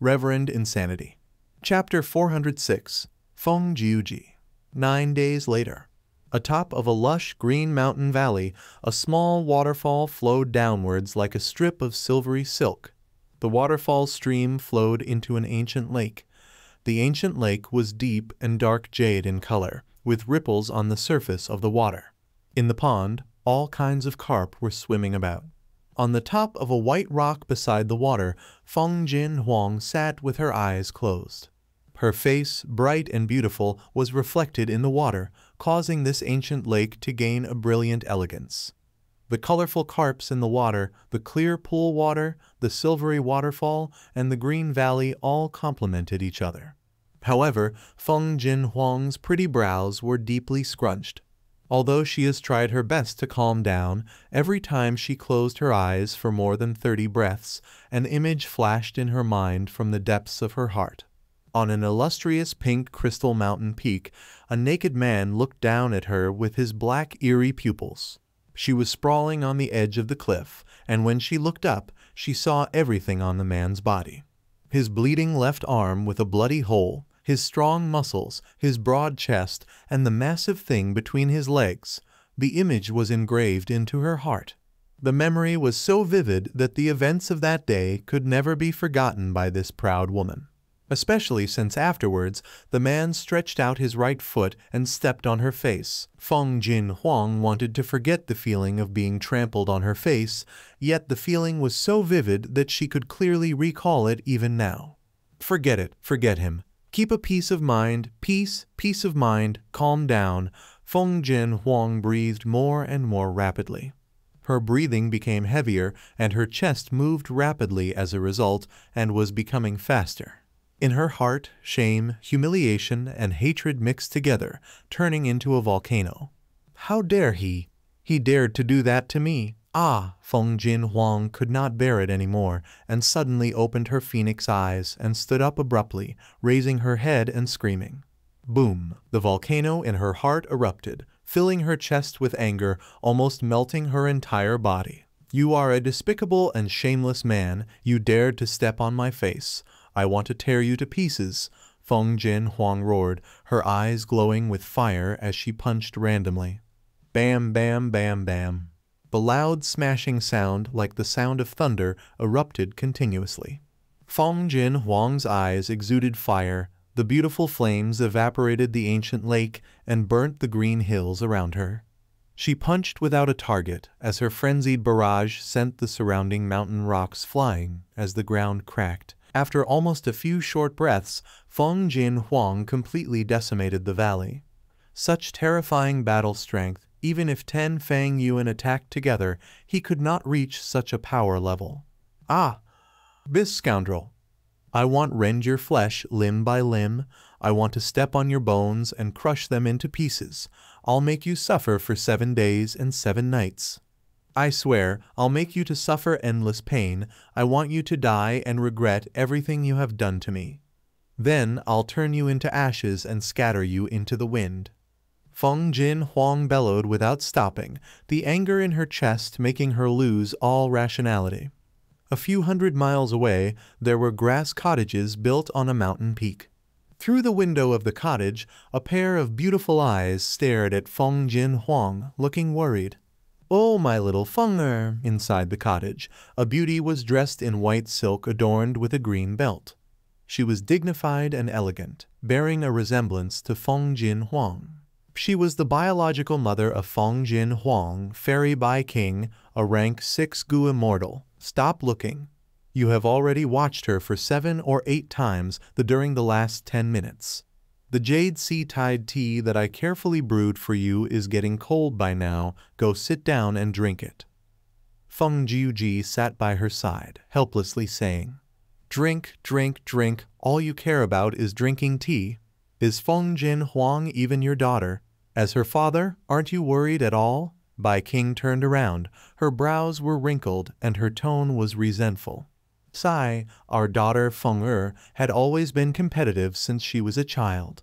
Reverend Insanity. Chapter 406. Fong Jiu-ji. 9 days later. Atop of a lush green mountain valley, a small waterfall flowed downwards like a strip of silvery silk. The waterfall stream flowed into an ancient lake. The ancient lake was deep and dark jade in color, with ripples on the surface of the water. In the pond, all kinds of carp were swimming about. On the top of a white rock beside the water, Feng Jin Huang sat with her eyes closed. Her face, bright and beautiful, was reflected in the water, causing this ancient lake to gain a brilliant elegance. The colorful carps in the water, the clear pool water, the silvery waterfall, and the green valley all complemented each other. However, Feng Jin Huang's pretty brows were deeply scrunched. Although she has tried her best to calm down, every time she closed her eyes for more than 30 breaths, an image flashed in her mind from the depths of her heart. On an illustrious pink crystal mountain peak, a naked man looked down at her with his black eerie pupils. She was sprawling on the edge of the cliff, and when she looked up, she saw everything on the man's body. His bleeding left arm with a bloody hole, his strong muscles, his broad chest, and the massive thing between his legs. The image was engraved into her heart. The memory was so vivid that the events of that day could never be forgotten by this proud woman. Especially since afterwards, the man stretched out his right foot and stepped on her face. Feng Jin Huang wanted to forget the feeling of being trampled on her face, yet the feeling was so vivid that she could clearly recall it even now. Forget it, forget him. Keep a peace of mind, peace of mind, calm down. Feng Jin Huang breathed more and more rapidly. Her breathing became heavier and her chest moved rapidly as a result and was becoming faster. In her heart, shame, humiliation, and hatred mixed together, turning into a volcano. How dare he? He dared to do that to me. Ah! Feng Jin Huang could not bear it anymore, and suddenly opened her phoenix eyes and stood up abruptly, raising her head and screaming. Boom! The volcano in her heart erupted, filling her chest with anger, almost melting her entire body. You are a despicable and shameless man. You dared to step on my face. I want to tear you to pieces, Feng Jin Huang roared, her eyes glowing with fire as she punched randomly. Bam, bam, bam, bam. The loud smashing sound, like the sound of thunder, erupted continuously. Feng Jin Huang's eyes exuded fire, the beautiful flames evaporated the ancient lake and burnt the green hills around her. She punched without a target as her frenzied barrage sent the surrounding mountain rocks flying as the ground cracked. After almost a few short breaths, Feng Jin Huang completely decimated the valley. Such terrifying battle strength, even if 10 Fang Yuan attacked together, he could not reach such a power level. Ah! This scoundrel! I want to rend your flesh limb by limb. I want to step on your bones and crush them into pieces. I'll make you suffer for 7 days and 7 nights. I swear, I'll make you to suffer endless pain. I want you to die and regret everything you have done to me. Then I'll turn you into ashes and scatter you into the wind. Feng Jin Huang bellowed without stopping, the anger in her chest making her lose all rationality. A few hundred miles away, there were grass cottages built on a mountain peak. Through the window of the cottage, a pair of beautiful eyes stared at Feng Jin Huang, looking worried. Oh, my little Fenger! Inside the cottage, a beauty was dressed in white silk adorned with a green belt. She was dignified and elegant, bearing a resemblance to Feng Jin Huang. She was the biological mother of Feng Jin Huang, Fairy Bai Qing, a rank 6 Gu Immortal. Stop looking. You have already watched her for 7 or 8 times during the last 10 minutes. The jade sea-tide tea that I carefully brewed for you is getting cold by now. Go sit down and drink it. Feng Jiu-ji sat by her side, helplessly saying, Drink, drink, drink. All you care about is drinking tea. Is Feng Jin Huang even your daughter? As her father, aren't you worried at all? Bai Qing turned around. Her brows were wrinkled and her tone was resentful. Sigh, our daughter Feng Er had always been competitive since she was a child.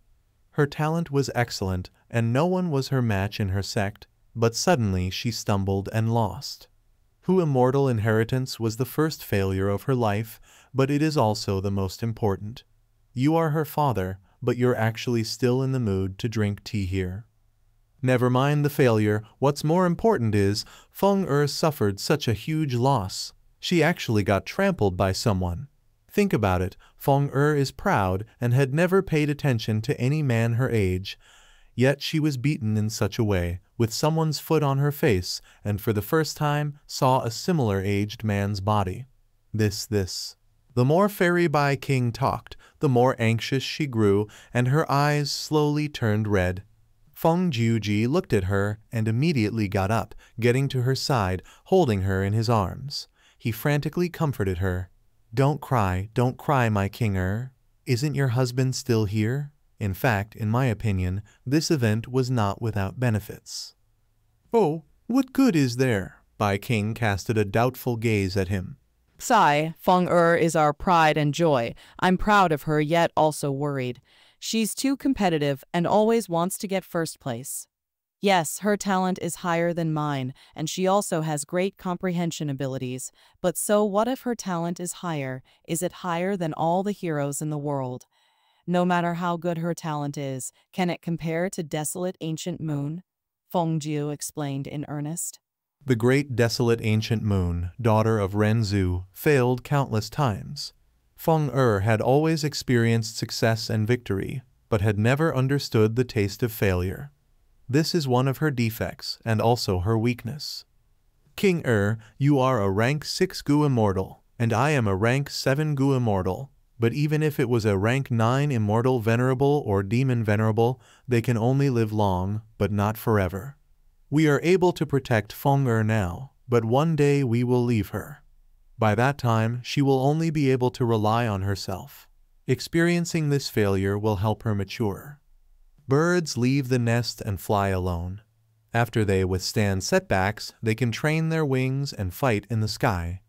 Her talent was excellent, and no one was her match in her sect, but suddenly she stumbled and lost. Hu Immortal Inheritance was the first failure of her life, but it is also the most important. You are her father, but you're actually still in the mood to drink tea here. Never mind the failure, what's more important is, Feng Er suffered such a huge loss. She actually got trampled by someone. Think about it, Feng Er is proud and had never paid attention to any man her age, yet she was beaten in such a way, with someone's foot on her face, and for the first time saw a similar aged man's body. The more Fairy Bai Qing talked, the more anxious she grew, and her eyes slowly turned red. Fong Jiu-ji looked at her and immediately got up, getting to her side, holding her in his arms. He frantically comforted her. Don't cry, my King Er. Isn't your husband still here? In fact, in my opinion, this event was not without benefits." "Oh, what good is there?" Bai Qing casted a doubtful gaze at him. "Sigh, Feng Er is our pride and joy. I'm proud of her yet also worried. She's too competitive and always wants to get first place. Yes, her talent is higher than mine, and she also has great comprehension abilities, but so what if her talent is higher? Is it higher than all the heroes in the world? No matter how good her talent is, can it compare to Desolate Ancient Moon?" Feng Jiu explained in earnest. The great Desolate Ancient Moon, daughter of Ren Zhu, failed countless times. Feng Er had always experienced success and victory, but had never understood the taste of failure. This is one of her defects and also her weakness. "King Er, you are a rank 6 Gu Immortal, and I am a rank 7 Gu Immortal, but even if it was a rank 9 Immortal Venerable or Demon Venerable, they can only live long, but not forever. We are able to protect Feng Er now, but one day we will leave her. By that time, she will only be able to rely on herself. Experiencing this failure will help her mature. Birds leave the nest and fly alone. After they withstand setbacks, they can train their wings and fight in the sky.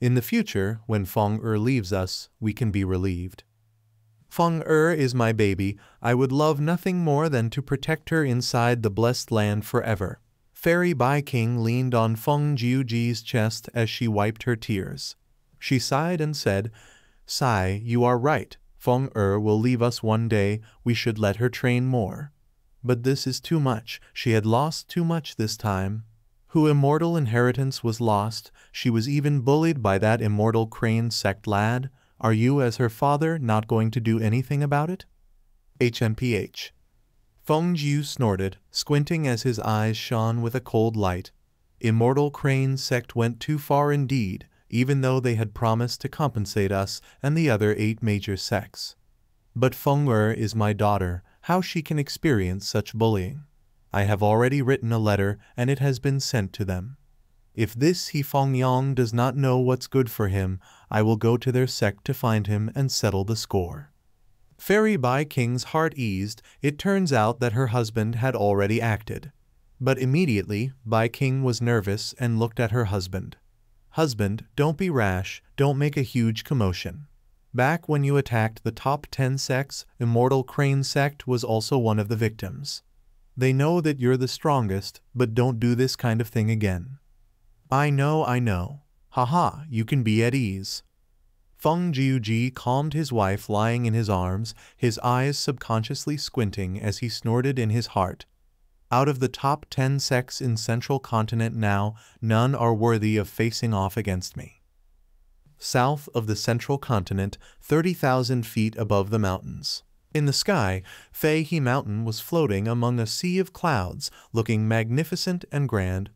In the future, when Feng Er leaves us, we can be relieved. Feng Er is my baby. I would love nothing more than to protect her inside the blessed land forever." Fairy Bai Qing leaned on Feng Jiuji's chest as she wiped her tears. She sighed and said, "Sigh, you are right. Feng Er will leave us one day. We should let her train more. But this is too much. She had lost too much this time. Hu Immortal Inheritance was lost. She was even bullied by that Immortal Crane Sect lad. Are you, as her father, not going to do anything about it?" HMPH. Feng Jiu snorted, squinting as his eyes shone with a cold light. Immortal Crane Sect went too far indeed, even though they had promised to compensate us and the other 8 major sects. But Feng Er is my daughter, how she can experience such bullying? I have already written a letter and it has been sent to them. If this He Feng Yang does not know what's good for him, I will go to their sect to find him and settle the score." Fairy Bai Qing's heart eased. It turns out that her husband had already acted. But immediately, Bai Qing was nervous and looked at her husband. "Husband, don't be rash, don't make a huge commotion. Back when you attacked the top 10 sects, Immortal Crane Sect was also one of the victims. They know that you're the strongest, but don't do this kind of thing again." I know. Haha, you can be at ease." Feng Jiuji calmed his wife lying in his arms, his eyes subconsciously squinting as he snorted in his heart. Out of the top 10 sects in Central Continent now, none are worthy of facing off against me. South of the Central Continent, 30,000 feet above the mountains. In the sky, Fei He Mountain was floating among a sea of clouds, looking magnificent and grand.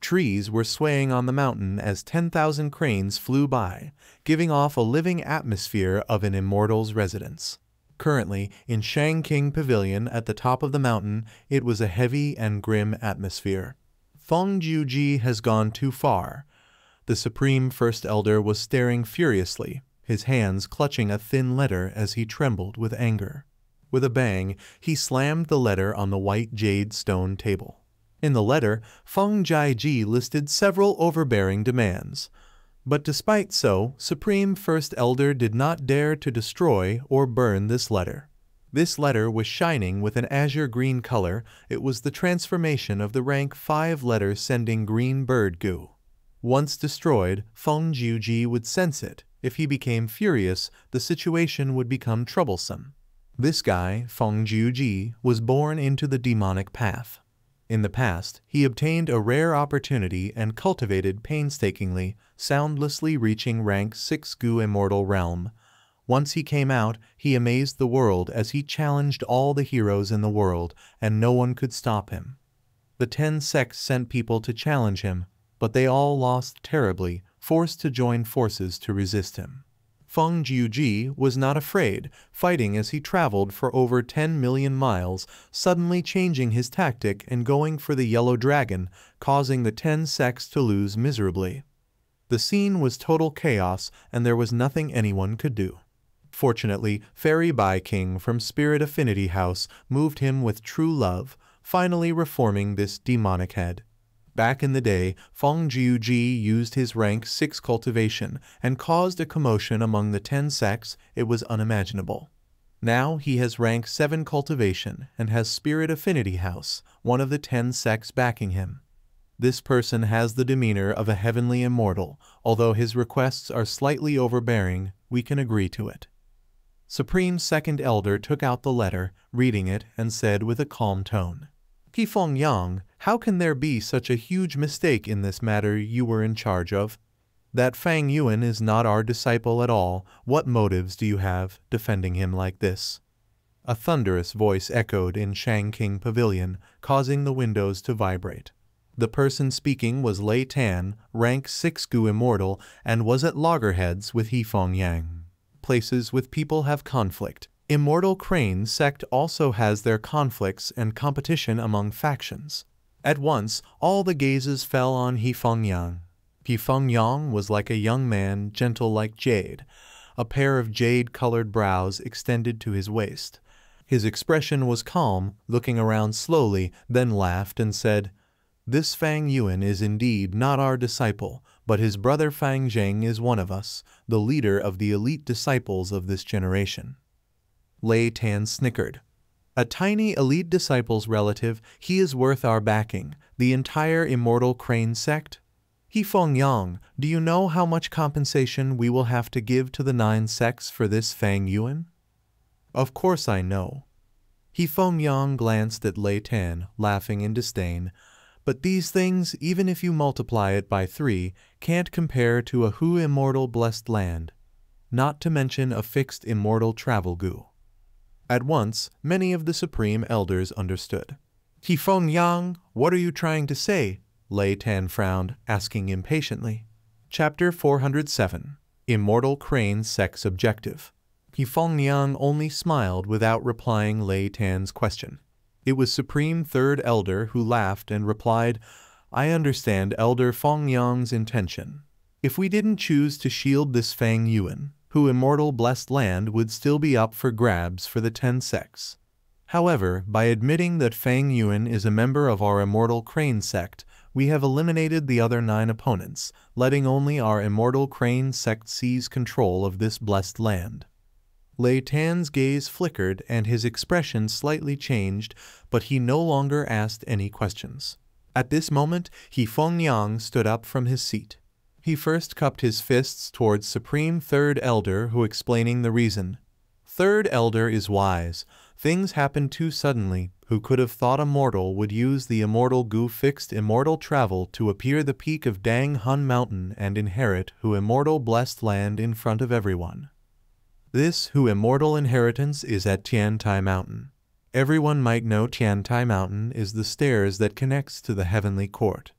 Trees were swaying on the mountain as 10,000 cranes flew by, giving off a living atmosphere of an immortal's residence. Currently, in Shangqing Pavilion at the top of the mountain, it was a heavy and grim atmosphere. "Feng Jiuji has gone too far." The Supreme First Elder was staring furiously, his hands clutching a thin letter as he trembled with anger. With a bang, he slammed the letter on the white jade stone table. In the letter, Feng Jieji listed several overbearing demands. But despite so, Supreme First Elder did not dare to destroy or burn this letter. This letter was shining with an azure green color. It was the transformation of the rank 5 letter sending green bird goo. Once destroyed, Feng Jiuji would sense it, If he became furious, the situation would become troublesome. This guy, Fong Jiu-ji, was born into the demonic path. In the past, he obtained a rare opportunity and cultivated painstakingly, soundlessly reaching rank 6 Gu Immortal Realm. Once he came out, he amazed the world as he challenged all the heroes in the world, and no one could stop him. The 10 sects sent people to challenge him, but they all lost terribly, forced to join forces to resist him. Feng Jiuji was not afraid, fighting as he traveled for over 10 million miles, suddenly changing his tactic and going for the yellow dragon, causing the 10 sects to lose miserably. The scene was total chaos and there was nothing anyone could do. Fortunately, Fairy Bai Qing from Spirit Affinity House moved him with true love, finally reforming this demonic head. Back in the day, Feng Jiuji used his rank 6 cultivation and caused a commotion among the 10 sects. It was unimaginable. Now he has rank 7 cultivation and has Spirit Affinity House, one of the 10 sects backing him. This person has the demeanor of a heavenly immortal. Although his requests are slightly overbearing, we can agree to it. Supreme Second Elder took out the letter, reading it, and said with a calm tone, "He Feng Yang, how can there be such a huge mistake in this matter you were in charge of? That Fang Yuan is not our disciple at all. What motives do you have, defending him like this?" A thunderous voice echoed in Shangqing Pavilion, causing the windows to vibrate. The person speaking was Lei Tan, rank 6 Gu Immortal, and was at loggerheads with He Feng Yang. Places with people have conflict. Immortal Crane Sect also has their conflicts and competition among factions. At once, all the gazes fell on He Feng Yang. He Feng Yang was like a young man, gentle like jade. A pair of jade-colored brows extended to his waist. His expression was calm, looking around slowly, then laughed and said, "This Fang Yuan is indeed not our disciple, but his brother Fang Zheng is one of us, the leader of the elite disciples of this generation." Lei Tan snickered. "A tiny elite disciple's relative, he is worth our backing, the entire Immortal Crane Sect? He Feng Yang, do you know how much compensation we will have to give to the 9 sects for this Fang Yuan?" "Of course I know." He Feng Yang glanced at Lei Tan, laughing in disdain. "But these things, even if you multiply it by 3, can't compare to a Hu Immortal Blessed Land, not to mention a Fixed Immortal Travel Gu." At once, many of the Supreme Elders understood. "He Feng Yang, what are you trying to say?" Lei Tan frowned, asking impatiently. Chapter 407. Immortal Crane Sect's Objective. He Feng Yang only smiled without replying Lei Tan's question. It was Supreme Third Elder who laughed and replied, "I understand Elder Feng Yang's intention. If we didn't choose to shield this Fang Yuan, Hu Immortal Blessed Land would still be up for grabs for the 10 sects. However, by admitting that Fang Yuan is a member of our Immortal Crane Sect, we have eliminated the other 9 opponents, letting only our Immortal Crane Sect seize control of this blessed land." Lei Tan's gaze flickered and his expression slightly changed, but he no longer asked any questions. At this moment, He Feng Yang stood up from his seat. He first cupped his fists towards Supreme Third Elder, who explaining the reason. "Third Elder is wise. Things happen too suddenly. Who could have thought a mortal would use the Immortal Gu Fixed Immortal Travel to appear the peak of Dang Hun Mountain and inherit Hu Immortal Blessed Land in front of everyone? This Hu Immortal inheritance is at Tiantai Mountain. Everyone might know Tiantai Mountain is the stairs that connects to the Heavenly Court.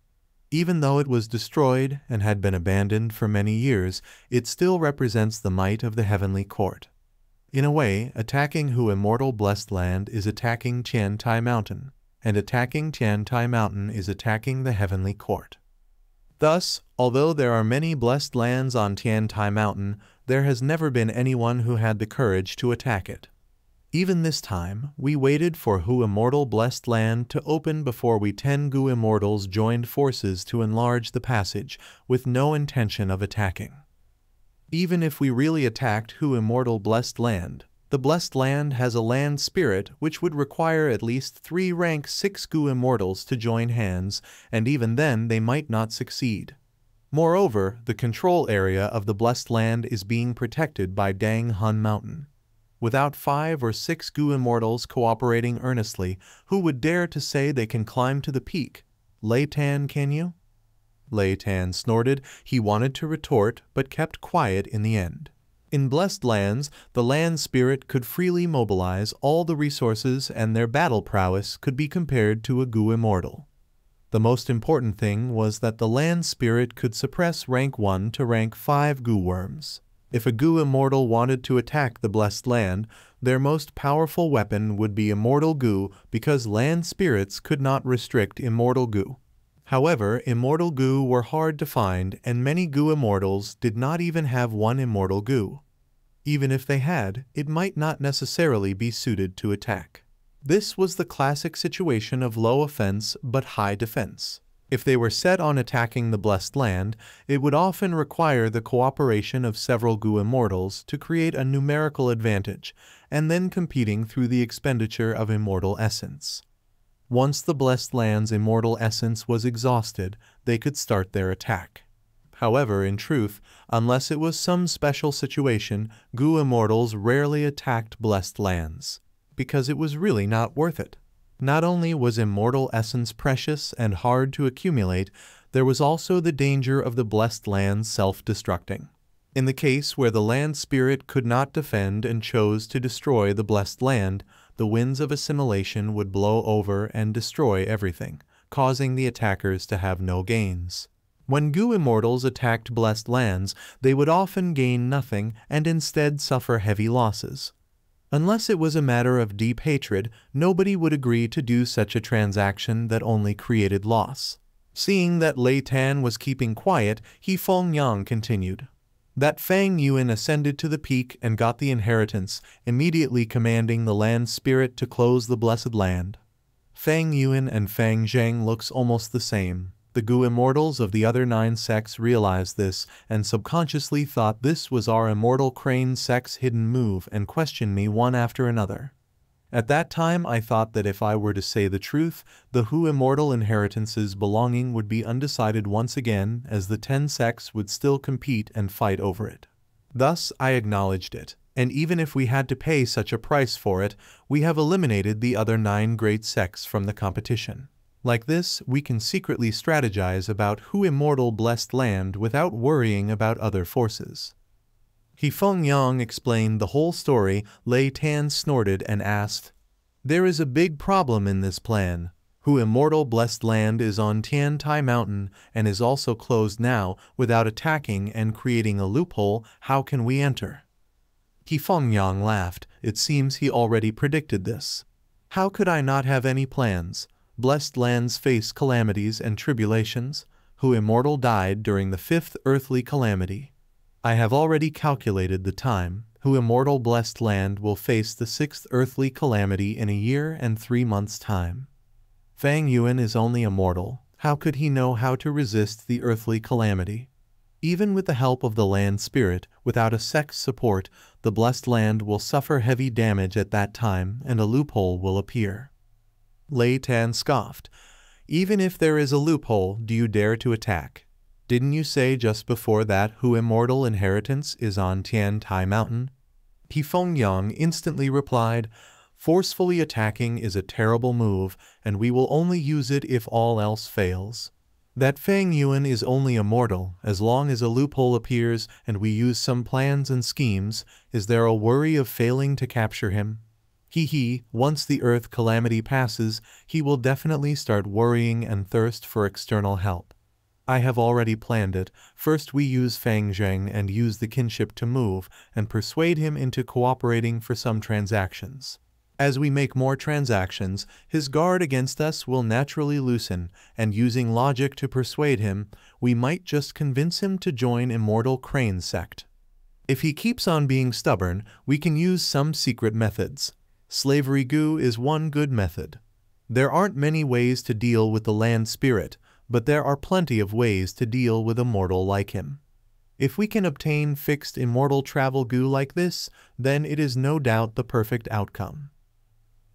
Even though it was destroyed and had been abandoned for many years, it still represents the might of the Heavenly Court. In a way, attacking Hu Immortal Blessed Land is attacking Tiantai Mountain, and attacking Tiantai Mountain is attacking the Heavenly Court. Thus, although there are many blessed lands on Tiantai Mountain, there has never been anyone who had the courage to attack it. Even this time, we waited for Hu Immortal Blessed Land to open before we 10 Gu Immortals joined forces to enlarge the passage, with no intention of attacking. Even if we really attacked Hu Immortal Blessed Land, the Blessed Land has a land spirit which would require at least 3 rank 6 Gu Immortals to join hands, and even then they might not succeed. Moreover, the control area of the Blessed Land is being protected by Dang Hun Mountain. Without 5 or 6 Gu Immortals cooperating earnestly, who would dare to say they can climb to the peak? Lei Tan, can you? Lei Tan snorted. He wanted to retort, but kept quiet in the end. In Blessed Lands, the land spirit could freely mobilize all the resources and their battle prowess could be compared to a Gu Immortal. The most important thing was that the land spirit could suppress rank 1 to rank 5 Gu worms. If a Gu Immortal wanted to attack the Blessed Land, their most powerful weapon would be Immortal Gu because land spirits could not restrict Immortal Gu. However, Immortal Gu were hard to find and many Gu Immortals did not even have one Immortal Gu. Even if they had, it might not necessarily be suited to attack. This was the classic situation of low offense but high defense. If they were set on attacking the Blessed Land, it would often require the cooperation of several Gu Immortals to create a numerical advantage, and then competing through the expenditure of Immortal Essence. Once the Blessed Land's Immortal Essence was exhausted, they could start their attack. However, in truth, unless it was some special situation, Gu Immortals rarely attacked Blessed Lands, because it was really not worth it. Not only was Immortal Essence precious and hard to accumulate, there was also the danger of the Blessed Land self-destructing. In the case where the land spirit could not defend and chose to destroy the Blessed Land, the winds of assimilation would blow over and destroy everything, causing the attackers to have no gains. When Gu Immortals attacked Blessed Lands, they would often gain nothing and instead suffer heavy losses. Unless it was a matter of deep hatred, nobody would agree to do such a transaction that only created loss. Seeing that Lei Tan was keeping quiet, He Feng Yang continued. That Fang Yuan ascended to the peak and got the inheritance, immediately commanding the land spirit to close the Blessed Land. Fang Yuan and Fang Zheng looks almost the same. The Gu Immortals of the other 9 sects realized this and subconsciously thought this was our Immortal Crane Sect's hidden move and questioned me one after another. At that time I thought that if I were to say the truth, the Hu Immortal Inheritance's belonging would be undecided once again as the 10 sects would still compete and fight over it. Thus I acknowledged it, and even if we had to pay such a price for it, we have eliminated the other 9 great sects from the competition. Like this, we can secretly strategize about Hu Immortal Blessed Land without worrying about other forces. He Feng Yang explained the whole story. Lei Tan snorted and asked, "There is a big problem in this plan. Hu Immortal Blessed Land is on Tiantai Mountain and is also closed now. Without attacking and creating a loophole, how can we enter?" He Feng Yang laughed. It seems he already predicted this. "How could I not have any plans? Blessed lands face calamities and tribulations. Hu Immortal died during the 5th earthly calamity. I have already calculated the time. Hu Immortal Blessed Land will face the 6th earthly calamity in a year and 3 months' time. Fang Yuan is only immortal. How could he know how to resist the earthly calamity? Even with the help of the land spirit, without a sect's support, the Blessed Land will suffer heavy damage at that time and a loophole will appear." Lei Tan scoffed. "Even if there is a loophole, do you dare to attack? Didn't you say just before that Hu Immortal Inheritance is on Tiantai Mountain?" He Feng Yang instantly replied, "Forcefully attacking is a terrible move, and we will only use it if all else fails. That Fang Yuan is only immortal. As long as a loophole appears and we use some plans and schemes, is there a worry of failing to capture him? Once the earth calamity passes, he will definitely start worrying and thirst for external help. I have already planned it. First we use Fang Zheng and use the kinship to move and persuade him into cooperating for some transactions. As we make more transactions, his guard against us will naturally loosen, and using logic to persuade him, we might just convince him to join Immortal Crane Sect. If he keeps on being stubborn, we can use some secret methods. Slavery Gu is one good method. There aren't many ways to deal with the land spirit, but there are plenty of ways to deal with a mortal like him. If we can obtain Fixed Immortal Travel Gu like this, then it is no doubt the perfect outcome."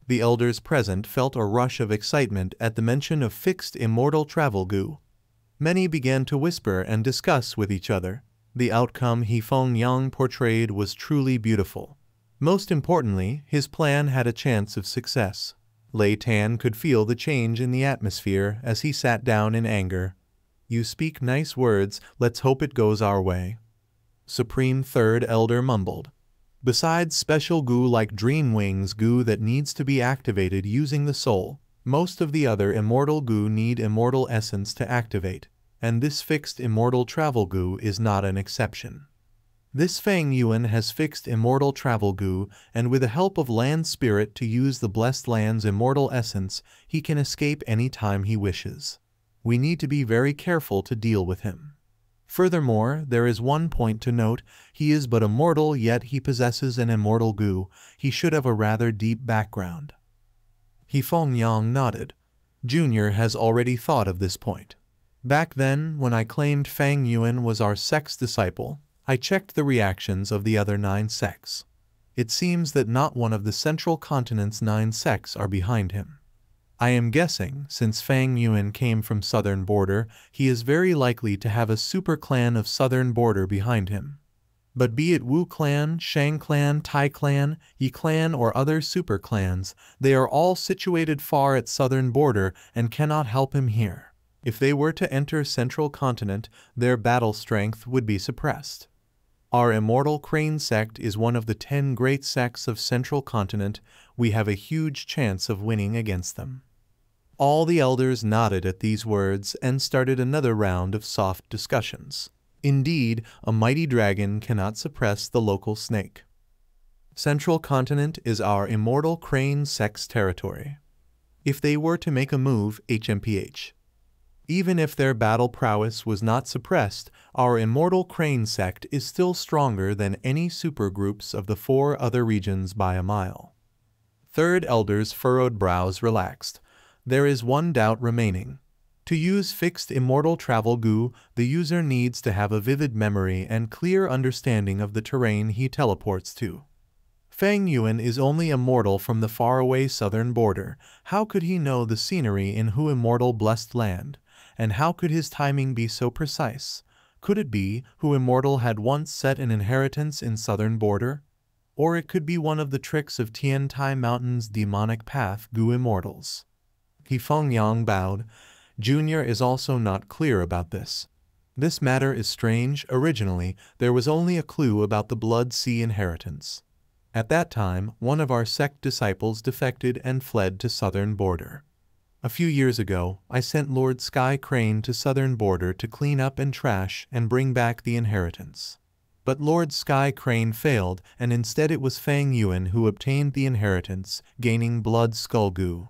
The elders present felt a rush of excitement at the mention of Fixed Immortal Travel Gu. many began to whisper and discuss with each other. The outcome He Feng Yang portrayed was truly beautiful. Most importantly, his plan had a chance of success. Lei Tan could feel the change in the atmosphere as he sat down in anger. "You speak nice words, let's hope it goes our way," Supreme Third Elder mumbled. Besides special goo like Dreamwings goo that needs to be activated using the soul, most of the other immortal goo need immortal essence to activate, and this fixed immortal travel goo is not an exception. This Fang Yuan has fixed immortal travel goo, and with the help of land spirit to use the blessed land's immortal essence, he can escape any time he wishes. We need to be very careful to deal with him. Furthermore, there is one point to note, he is but a mortal yet he possesses an immortal gu, he should have a rather deep background. He Feng Yang nodded. Junior has already thought of this point. Back then, when I claimed Fang Yuan was our sect's disciple, I checked the reactions of the other 9 sects. It seems that not one of the Central Continent's 9 sects are behind him. I am guessing, since Fang Yuan came from Southern Border, he is very likely to have a super clan of Southern Border behind him. But be it Wu Clan, Shang Clan, Tai Clan, Yi Clan or other super clans, they are all situated far at Southern Border and cannot help him here. If they were to enter Central Continent, their battle strength would be suppressed. Our Immortal Crane Sect is one of the 10 great sects of Central Continent, we have a huge chance of winning against them. All the elders nodded at these words and started another round of soft discussions. Indeed, a mighty dragon cannot suppress the local snake. Central Continent is our Immortal Crane Sect's territory. If they were to make a move, HMPH. Even if their battle prowess was not suppressed, our Immortal Crane Sect is still stronger than any supergroups of the 4 other regions by a mile. Third Elder's furrowed brows relaxed. There is one doubt remaining. To use Fixed Immortal Travel Gu, the user needs to have a vivid memory and clear understanding of the terrain he teleports to. Fang Yuan is only a mortal from the faraway Southern Border. How could he know the scenery in Hu Immortal Blessed Land? And how could his timing be so precise? Could it be Hu Immortal had once set an inheritance in Southern Border? Or it could be one of the tricks of Tiantai Mountain's demonic path Gu Immortals. He Feng Yang bowed. Junior is also not clear about this. This matter is strange. Originally, there was only a clue about the Blood Sea inheritance. At that time, one of our sect disciples defected and fled to Southern Border. A few years ago, I sent Lord Sky Crane to Southern Border to clean up and trash and bring back the inheritance. But Lord Sky Crane failed, and instead it was Fang Yuan who obtained the inheritance, gaining Blood Skull Gu.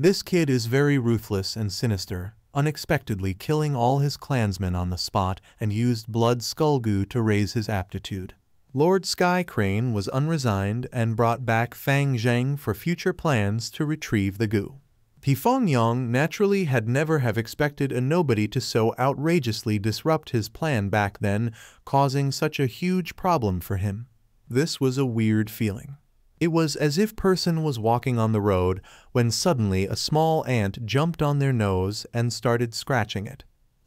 This kid is very ruthless and sinister, unexpectedly killing all his clansmen on the spot and used Blood Skull Gu to raise his aptitude. Lord Sky Crane was unresigned and brought back Fang Zheng for future plans to retrieve the Gu. He Feng Yang naturally had never have expected a nobody to so outrageously disrupt his plan back then, causing such a huge problem for him. This was a weird feeling. It was as if person was walking on the road when suddenly a small ant jumped on their nose and started scratching it.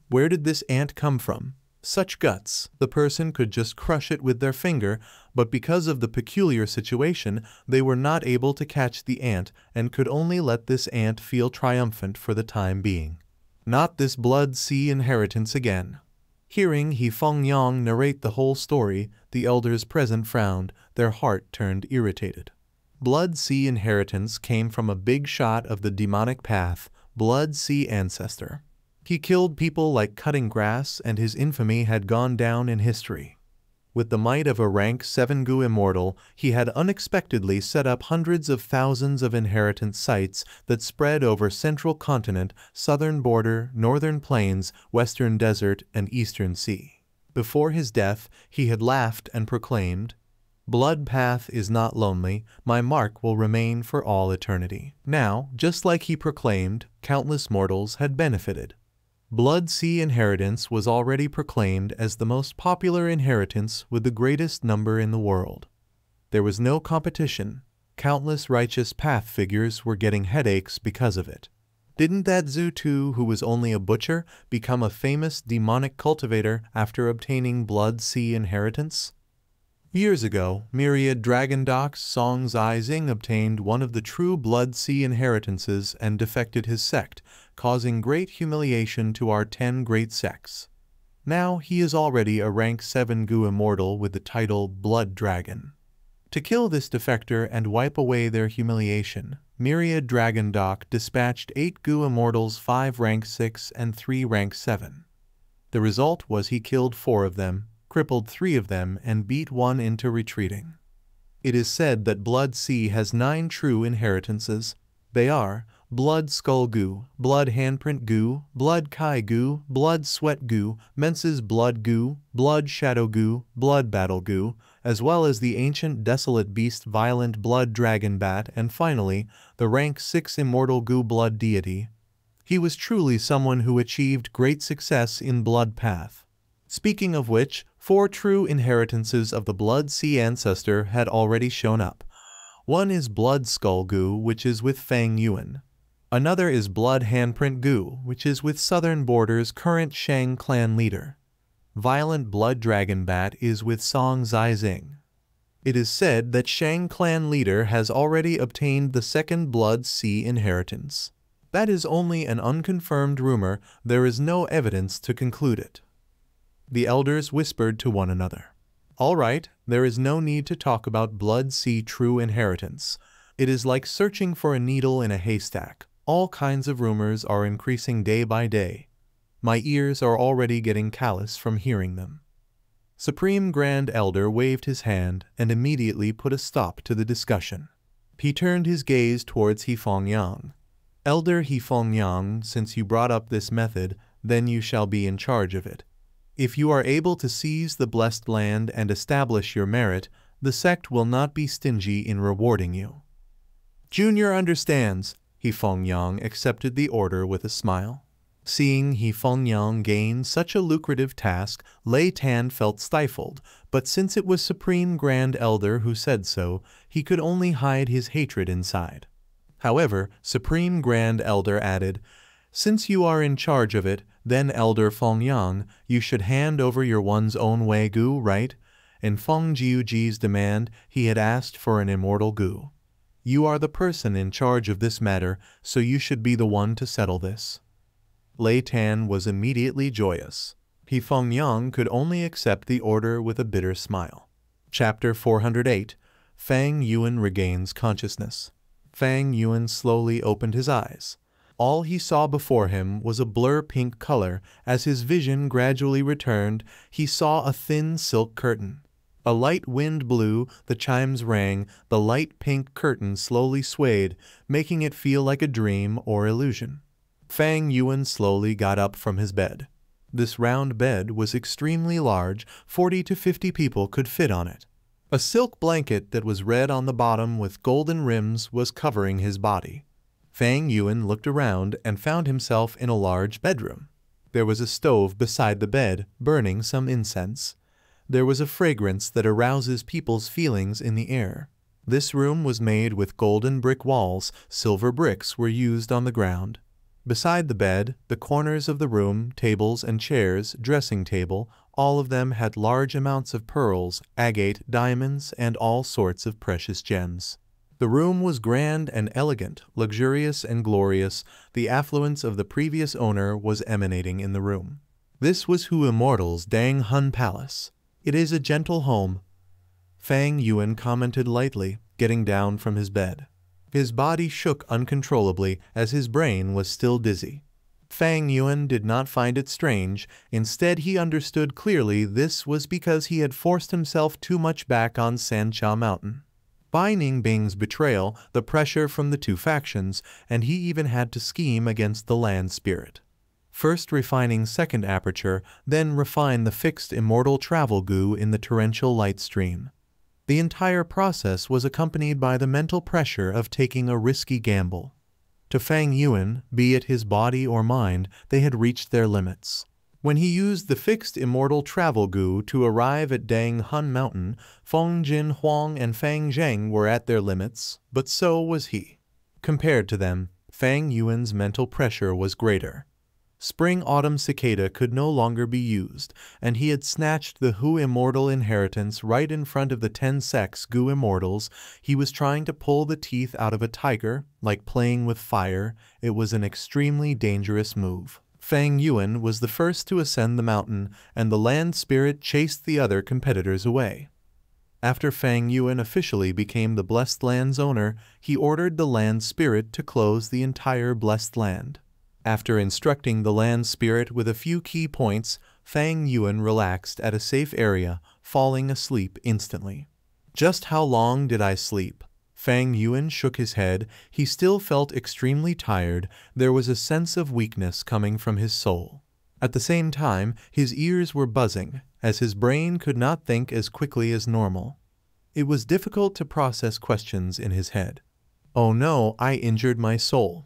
Where did this ant come from? Such guts, the person could just crush it with their finger, but because of the peculiar situation, they were not able to catch the ant and could only let this ant feel triumphant for the time being. Not this Blood Sea inheritance again. Hearing He Feng Yang narrate the whole story, the elders present frowned, their heart turned irritated. Blood Sea inheritance came from a big shot of the demonic path, Blood Sea Ancestor. He killed people like cutting grass and his infamy had gone down in history. With the might of a rank 7 Gu Immortal, he had unexpectedly set up hundreds of thousands of inheritance sites that spread over Central Continent, Southern Border, Northern Plains, Western Desert, and Eastern Sea. Before his death, he had laughed and proclaimed, "Blood path is not lonely, my mark will remain for all eternity." Now, just like he proclaimed, countless mortals had benefited. Blood Sea inheritance was already proclaimed as the most popular inheritance with the greatest number in the world. There was no competition. Countless righteous path figures were getting headaches because of it. Didn't that Zhu Tu, who was only a butcher, become a famous demonic cultivator after obtaining Blood Sea inheritance? Years ago, myriad dragon docs Song Zi Xing obtained one of the true Blood Sea inheritances and defected his sect, causing great humiliation to our 10 great sects. Now he is already a rank 7 Gu immortal with the title Blood Dragon. To kill this defector and wipe away their humiliation, myriad dragon doc dispatched 8 Gu immortals, 5 rank 6 and 3 rank 7. The result was he killed 4 of them, crippled 3 of them and beat 1 into retreating. It is said that Blood Sea has 9 true inheritances. They are Blood Skull Gu, Blood Handprint Gu, Blood Kai Gu, Blood Sweat Gu, Menses Blood Gu, Blood Shadow Gu, Blood Battle Gu, as well as the ancient desolate beast Violent Blood Dragon Bat and finally, the rank 6 Immortal Gu Blood Deity. He was truly someone who achieved great success in Blood Path. Speaking of which, 4 true inheritances of the Blood Sea Ancestor had already shown up. One is Blood Skull Gu, which is with Fang Yuan. Another is Blood Handprint Gu, which is with Southern Border's current Shang Clan leader. Violent Blood Dragon Bat is with Song Zi Xing. It is said that Shang Clan leader has already obtained the 2nd Blood Sea inheritance. That is only an unconfirmed rumor, there is no evidence to conclude it. The elders whispered to one another. All right, there is no need to talk about Blood Sea true inheritance. It is like searching for a needle in a haystack. All kinds of rumors are increasing day by day. My ears are already getting callous from hearing them. Supreme Grand Elder waved his hand and immediately put a stop to the discussion. He turned his gaze towards He Feng Yang. Elder He Feng Yang, since you brought up this method, then you shall be in charge of it. If you are able to seize the blessed land and establish your merit, the sect will not be stingy in rewarding you. Junior understands. He Feng Yang accepted the order with a smile. Seeing He Feng Yang gain such a lucrative task, Lei Tan felt stifled, but since it was Supreme Grand Elder who said so, he could only hide his hatred inside. However, Supreme Grand Elder added, "Since you are in charge of it, then Elder Feng Yang, you should hand over your one's own way Gu, right?" In Fong Jiu-ji's demand, he had asked for an immortal Gu. You are the person in charge of this matter, so you should be the one to settle this. Lei Tan was immediately joyous. He Feng Yang could only accept the order with a bitter smile. Chapter 408. Fang Yuan regains consciousness. Fang Yuan slowly opened his eyes. All he saw before him was a blur pink color. As his vision gradually returned, he saw a thin silk curtain. A light wind blew, the chimes rang, the light pink curtain slowly swayed, making it feel like a dream or illusion. Fang Yuan slowly got up from his bed. This round bed was extremely large, 40 to 50 people could fit on it. A silk blanket that was red on the bottom with golden rims was covering his body. Fang Yuan looked around and found himself in a large bedroom. There was a stove beside the bed, burning some incense. There was a fragrance that arouses people's feelings in the air. This room was made with golden brick walls, silver bricks were used on the ground. Beside the bed, the corners of the room, tables and chairs, dressing table, all of them had large amounts of pearls, agate, diamonds, and all sorts of precious gems. The room was grand and elegant, luxurious and glorious. The affluence of the previous owner was emanating in the room. This was Hu Immortal's Dang Hun Palace. It is a gentle home, Fang Yuan commented lightly, getting down from his bed. His body shook uncontrollably as his brain was still dizzy. Fang Yuan did not find it strange, instead he understood clearly this was because he had forced himself too much back on Sancha Mountain. By Ningbing's betrayal, the pressure from the two factions, and he even had to scheme against the land spirit. First refining second aperture, then refine the fixed immortal travel Gu in the torrential light stream. The entire process was accompanied by the mental pressure of taking a risky gamble. To Fang Yuan, be it his body or mind, they had reached their limits. When he used the fixed immortal travel Gu to arrive at Dang Hun Mountain, Feng Jin Huang and Fang Zheng were at their limits, but so was he. Compared to them, Fang Yuan's mental pressure was greater. Spring-autumn cicada could no longer be used, and he had snatched the Hu Immortal inheritance right in front of the 10 sects Gu Immortals. He was trying to pull the teeth out of a tiger, like playing with fire. It was an extremely dangerous move. Fang Yuan was the first to ascend the mountain, and the land spirit chased the other competitors away. After Fang Yuan officially became the Blessed Land's owner, he ordered the land spirit to close the entire Blessed Land. After instructing the land spirit with a few key points, Fang Yuan relaxed at a safe area, falling asleep instantly. "Just how long did I sleep?" Fang Yuan shook his head. He still felt extremely tired. There was a sense of weakness coming from his soul. At the same time, his ears were buzzing, as his brain could not think as quickly as normal. It was difficult to process questions in his head. "Oh no, I injured my soul."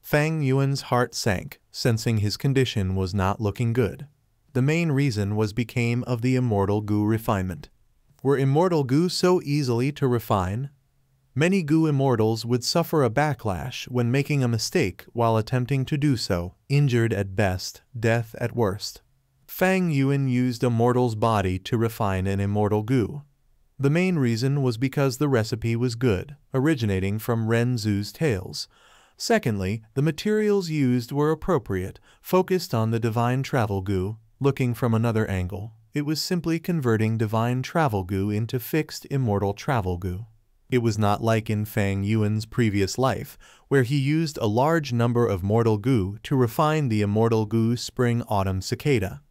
Fang Yuan's heart sank, sensing his condition was not looking good. The main reason was became of the Immortal Gu refinement. Were Immortal Gu so easily to refine? Many Gu Immortals would suffer a backlash when making a mistake while attempting to do so, injured at best, death at worst. Fang Yuan used a mortal's body to refine an Immortal Gu. The main reason was because the recipe was good, originating from Ren Zhu's tales. Secondly, the materials used were appropriate, focused on the Divine Travel Gu. Looking from another angle, it was simply converting Divine Travel Gu into Fixed Immortal Travel Gu. It was not like in Fang Yuan's previous life, where he used a large number of Mortal Gu to refine the Immortal Gu Spring-Autumn Cicada.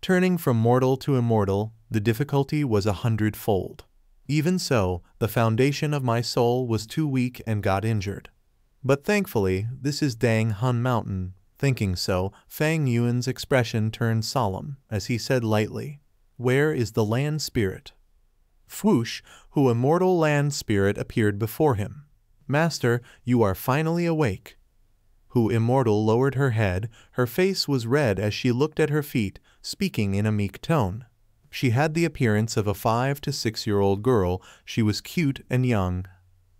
Turning from mortal to immortal, the difficulty was 100-fold. Even so, the foundation of my soul was too weak and got injured. But thankfully, this is Dang Hun Mountain. Thinking so, Fang Yuan's expression turned solemn, as he said lightly, "Where is the land spirit?" Fush, who immortal land spirit, appeared before him. "Master, you are finally awake." Hu Immortal lowered her head. Her face was red as she looked at her feet, speaking in a meek tone. She had the appearance of a 5- to 6-year-old girl. She was cute and young,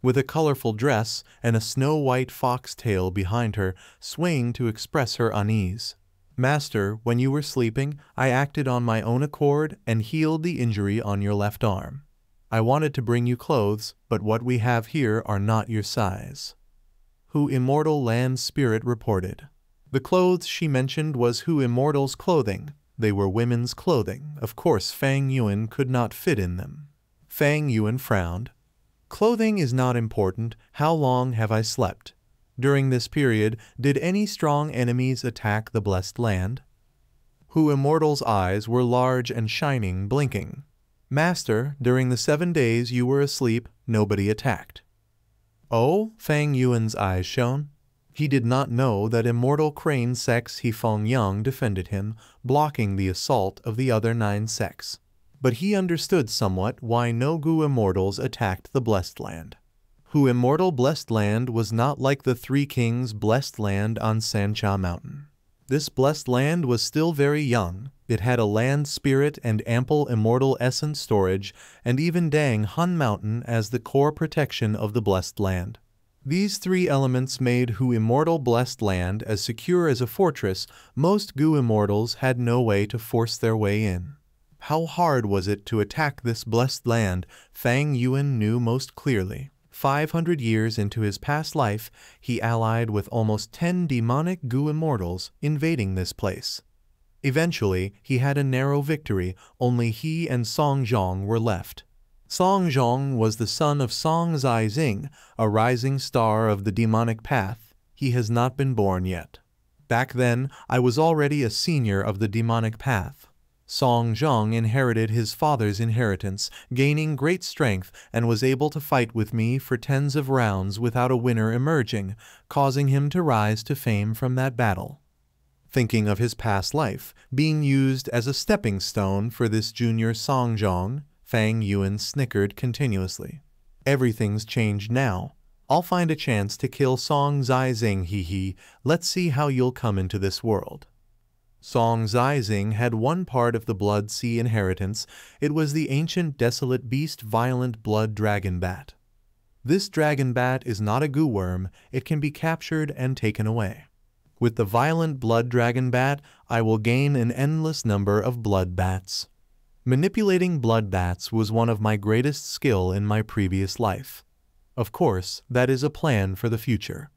with a colorful dress and a snow-white fox tail behind her, swaying to express her unease. "Master, when you were sleeping, I acted on my own accord and healed the injury on your left arm. I wanted to bring you clothes, but what we have here are not your size," Hu Immortal Land Spirit reported. The clothes she mentioned was Hu Immortal's clothing. They were women's clothing. Of course Fang Yuan could not fit in them. Fang Yuan frowned. "Clothing is not important. How long have I slept? During this period, did any strong enemies attack the Blessed Land?" Hu Immortal's eyes were large and shining, blinking. "Master, during the 7 days you were asleep, nobody attacked." "Oh," Fang Yuan's eyes shone. He did not know that Immortal Crane Sect's He Feng Yang defended him, blocking the assault of the other 9 sects. But he understood somewhat why no Gu Immortals attacked the Blessed Land. Hu Immortal Blessed Land was not like the Three Kings' Blessed Land on Sancha Mountain. This Blessed Land was still very young. It had a land spirit and ample immortal essence storage, and even Dang Hun Mountain as the core protection of the Blessed Land. These three elements made Hu Immortal Blessed Land as secure as a fortress. Most Gu Immortals had no way to force their way in. How hard was it to attack this Blessed Land? Fang Yuan knew most clearly. 500 years into his past life, he allied with almost 10 demonic Gu Immortals invading this place. Eventually, he had a narrow victory. Only he and Song Zhong were left. Song Zhong was the son of Song Zi Xing, a rising star of the demonic path. He has not been born yet. "Back then, I was already a senior of the demonic path." Song Zhong inherited his father's inheritance, gaining great strength, and was able to fight with me for tens of rounds without a winner emerging, causing him to rise to fame from that battle. Thinking of his past life, being used as a stepping stone for this junior Song Zhong, Fang Yuan snickered continuously. "Everything's changed now. I'll find a chance to kill Song Zi Xing, hee hee. Let's see how you'll come into this world." Song Zi Xing had one part of the Blood Sea inheritance. It was the ancient desolate beast Violent Blood Dragon Bat. This dragon bat is not a goo worm, it can be captured and taken away. With the Violent Blood Dragon Bat, I will gain an endless number of blood bats. Manipulating blood bats was one of my greatest skill in my previous life. Of course, that is a plan for the future.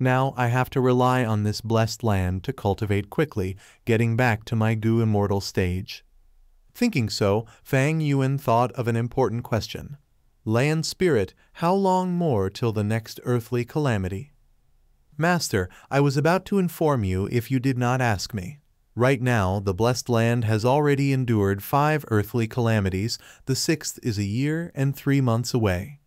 Now I have to rely on this blessed land to cultivate quickly, getting back to my Gu Immortal stage. Thinking so, Fang Yuan thought of an important question. Land Spirit, how long more till the next earthly calamity? Master, I was about to inform you if you did not ask me. Right now, the blessed land has already endured 5 earthly calamities, the 6th is a year and 3 months away.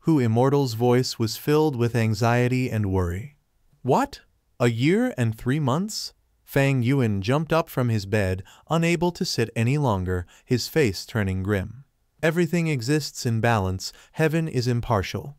Hu Immortal's voice was filled with anxiety and worry. What? A year and 3 months? Fang Yuan jumped up from his bed, unable to sit any longer, his face turning grim. Everything exists in balance, heaven is impartial.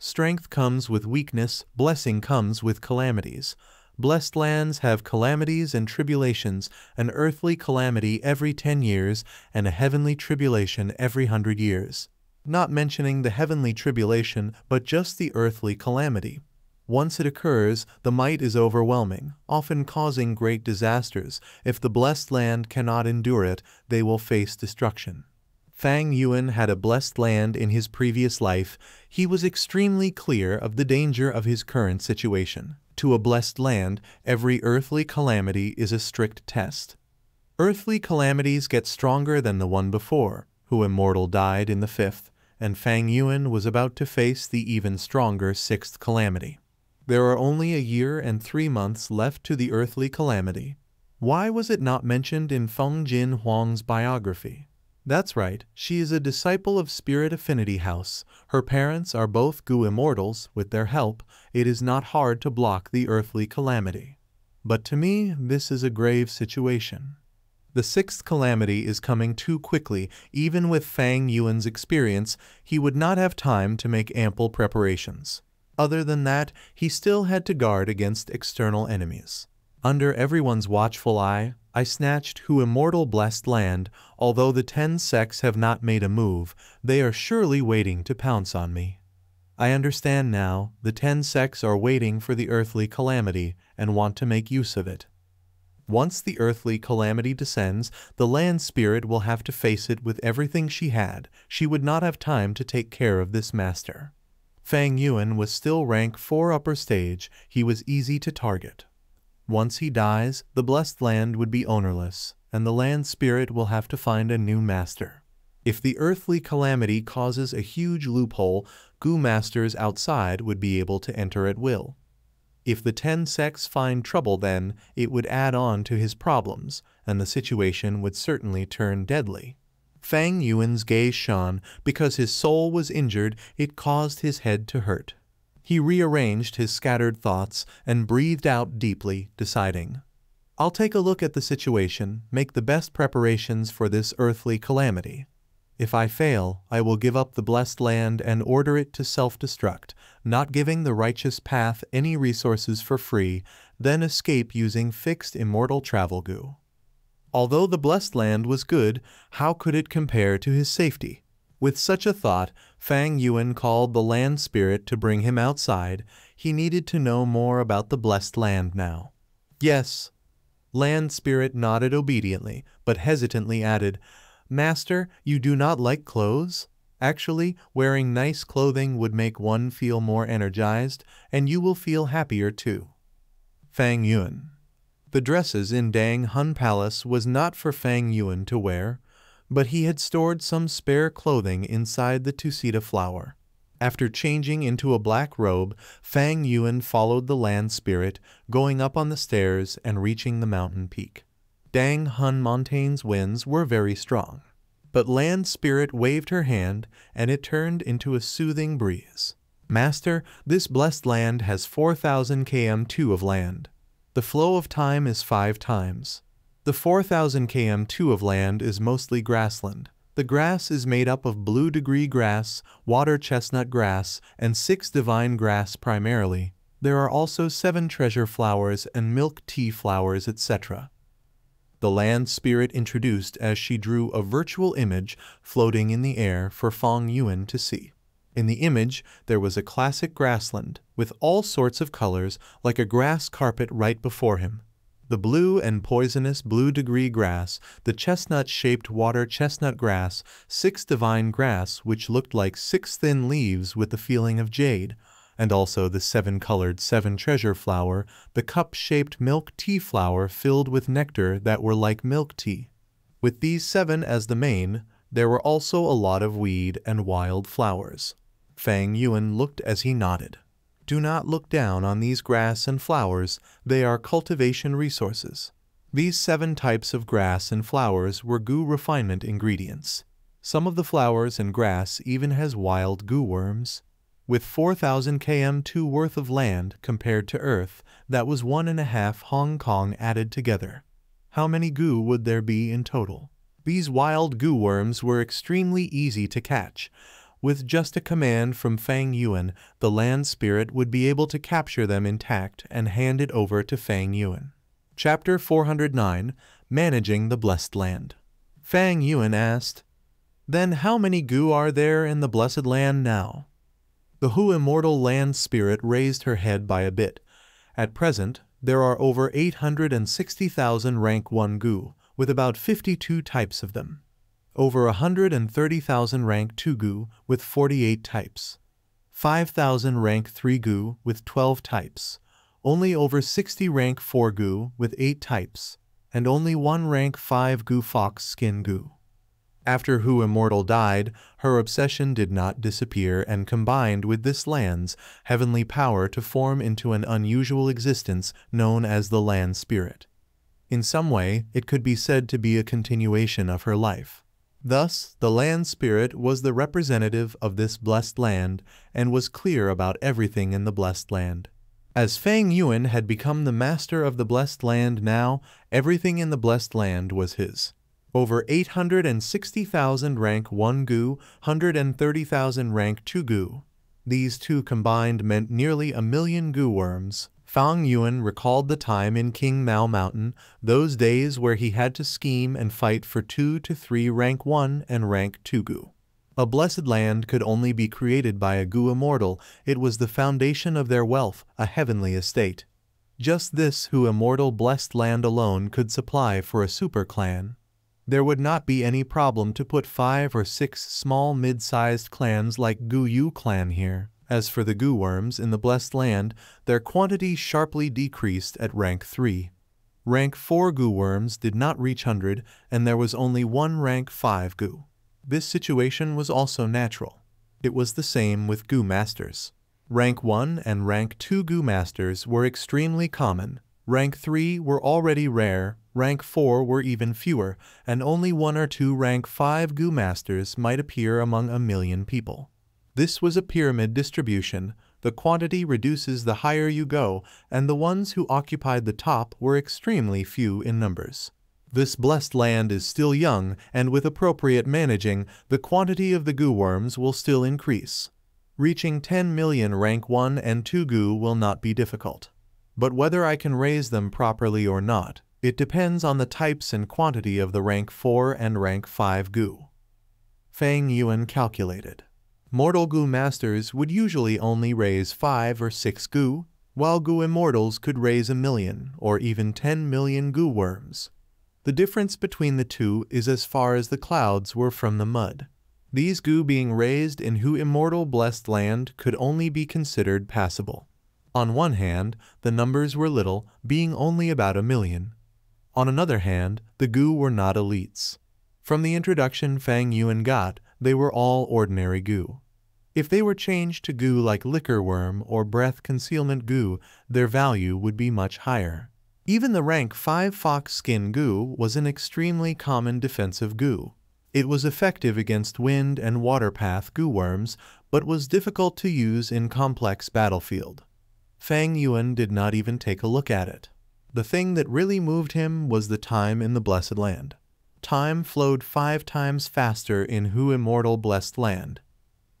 Strength comes with weakness, blessing comes with calamities. Blessed lands have calamities and tribulations, an earthly calamity every 10 years, and a heavenly tribulation every 100 years. Not mentioning the heavenly tribulation, but just the earthly calamity. Once it occurs, the might is overwhelming, often causing great disasters. If the blessed land cannot endure it, they will face destruction. Fang Yuan had a blessed land in his previous life. He was extremely clear of the danger of his current situation. To a blessed land, every earthly calamity is a strict test. Earthly calamities get stronger than the one before. Hu Immortal died in the 5th, and Fang Yuan was about to face the even stronger 6th calamity. There are only a year and 3 months left to the earthly calamity. Why was it not mentioned in Feng Jin Huang's biography? That's right, she is a disciple of Spirit Affinity House. Her parents are both Gu Immortals. With their help, it is not hard to block the earthly calamity. But to me, this is a grave situation. The 6th calamity is coming too quickly. Even with Fang Yuan's experience, he would not have time to make ample preparations. Other than that, he still had to guard against external enemies. Under everyone's watchful eye, I snatched Hu Immortal Blessed Land. Although the 10 sects have not made a move, they are surely waiting to pounce on me. I understand now, the 10 sects are waiting for the earthly calamity and want to make use of it. Once the earthly calamity descends, the land spirit will have to face it with everything she had. She would not have time to take care of this master. Fang Yuan was still rank 4 upper stage. He was easy to target. Once he dies, the blessed land would be ownerless, and the land spirit will have to find a new master. If the earthly calamity causes a huge loophole, Gu masters outside would be able to enter at will. If the 10 sects find trouble then, it would add on to his problems, and the situation would certainly turn deadly. Fang Yuan's gaze shone. Because his soul was injured, it caused his head to hurt. He rearranged his scattered thoughts and breathed out deeply, deciding, I'll take a look at the situation, make the best preparations for this earthly calamity. If I fail, I will give up the blessed land and order it to self-destruct, not giving the righteous path any resources for free, then escape using Fixed Immortal Travel Gu. Although the blessed land was good, how could it compare to his safety? With such a thought, Fang Yuan called the land spirit to bring him outside. He needed to know more about the blessed land now. Yes. Land spirit nodded obediently, but hesitantly added, Master, you do not like clothes? Actually, wearing nice clothing would make one feel more energized, and you will feel happier too. Fang Yuan. The dresses in Dang Hun Palace was not for Fang Yuan to wear, but he had stored some spare clothing inside the Tusita flower. After changing into a black robe, Fang Yuan followed the land spirit, going up on the stairs and reaching the mountain peak. Dang Hun Mountain's winds were very strong, but land spirit waved her hand, and it turned into a soothing breeze. Master, this blessed land has 4,000 km2 of land. The flow of time is 5 times. The 4,000 km2 of land is mostly grassland. The grass is made up of blue degree grass, water chestnut grass, and 6 divine grass primarily. There are also 7 treasure flowers and milk tea flowers, etc. The land spirit introduced as she drew a virtual image floating in the air for Fang Yuan to see. In the image, there was a classic grassland, with all sorts of colors, like a grass carpet right before him. The blue and poisonous blue degree grass, the chestnut-shaped water chestnut grass, six divine grass which looked like six thin leaves with the feeling of jade, and also the seven-colored seven treasure flower, the cup-shaped milk tea flower filled with nectar that were like milk tea. With these seven as the main, there were also a lot of weed and wild flowers. Fang Yuan looked as he nodded. Do not look down on these grass and flowers, they are cultivation resources. These seven types of grass and flowers were Gu refinement ingredients. Some of the flowers and grass even has wild Gu worms. With 4,000 km2 worth of land compared to Earth, that was 1.5 Hong Kong added together. How many Gu would there be in total? These wild Gu worms were extremely easy to catch. With just a command from Fang Yuan, the land spirit would be able to capture them intact and hand it over to Fang Yuan. Chapter 409, Managing the Blessed Land. Fang Yuan asked, "Then how many Gu are there in the Blessed Land now?" The Hu Immortal Land Spirit raised her head by a bit. At present, there are over 860,000 Rank 1 Gu, with about 52 types of them. Over 130,000 Rank 2 Gu with 48 types. 5,000 Rank 3 Gu with 12 types. Only over 60 Rank 4 Gu with 8 types. And only one Rank 5 Gu Fox Skin Gu. After Hu Immortal died, her obsession did not disappear and combined with this land's heavenly power to form into an unusual existence known as the Land Spirit. In some way, it could be said to be a continuation of her life. Thus, the land spirit was the representative of this blessed land and was clear about everything in the blessed land. As Fang Yuan had become the master of the blessed land now, everything in the blessed land was his. Over 860,000 rank 1 Gu, 130,000 rank 2 Gu. These two combined meant nearly 1 million Gu worms. Fang Yuan recalled the time in King Mao Mountain, those days where he had to scheme and fight for 2 to 3 Rank 1 and Rank 2 Gu. A blessed land could only be created by a Gu Immortal, it was the foundation of their wealth, a heavenly estate. Just this Hu Immortal blessed land alone could supply for a superclan. There would not be any problem to put 5 or 6 small mid-sized clans like Gu Yu clan here. As for the Gu worms in the Blessed Land, their quantity sharply decreased at Rank 3. Rank 4 Gu worms did not reach 100, and there was only one Rank 5 Gu. This situation was also natural. It was the same with Gu Masters. Rank 1 and Rank 2 Gu Masters were extremely common, Rank 3 were already rare, Rank 4 were even fewer, and only 1 or 2 Rank 5 Gu Masters might appear among 1 million people. This was a pyramid distribution, the quantity reduces the higher you go, and the ones who occupied the top were extremely few in numbers. This blessed land is still young, and with appropriate managing, the quantity of the Gu worms will still increase. Reaching 10 million rank 1 and 2 Gu will not be difficult. But whether I can raise them properly or not, it depends on the types and quantity of the rank 4 and rank 5 Gu. Fang Yuan calculated. Mortal Gu Masters would usually only raise 5 or 6 Gu, while Gu Immortals could raise 1 million or even 10 million Gu worms. The difference between the two is as far as the clouds were from the mud. These Gu being raised in Hu Immortal Blessed Land could only be considered passable. On one hand, the numbers were little, being only about 1 million. On another hand, the Gu were not elites. From the introduction Fang Yuan got, they were all ordinary Gu. If they were changed to Gu like liquor worm or breath concealment Gu, their value would be much higher. Even the rank 5 fox skin Gu was an extremely common defensive Gu. It was effective against wind and waterpath Gu worms, but was difficult to use in complex battlefield. Fang Yuan did not even take a look at it. The thing that really moved him was the time in the Blessed Land. Time flowed 5 times faster in Hu Immortal Blessed Land.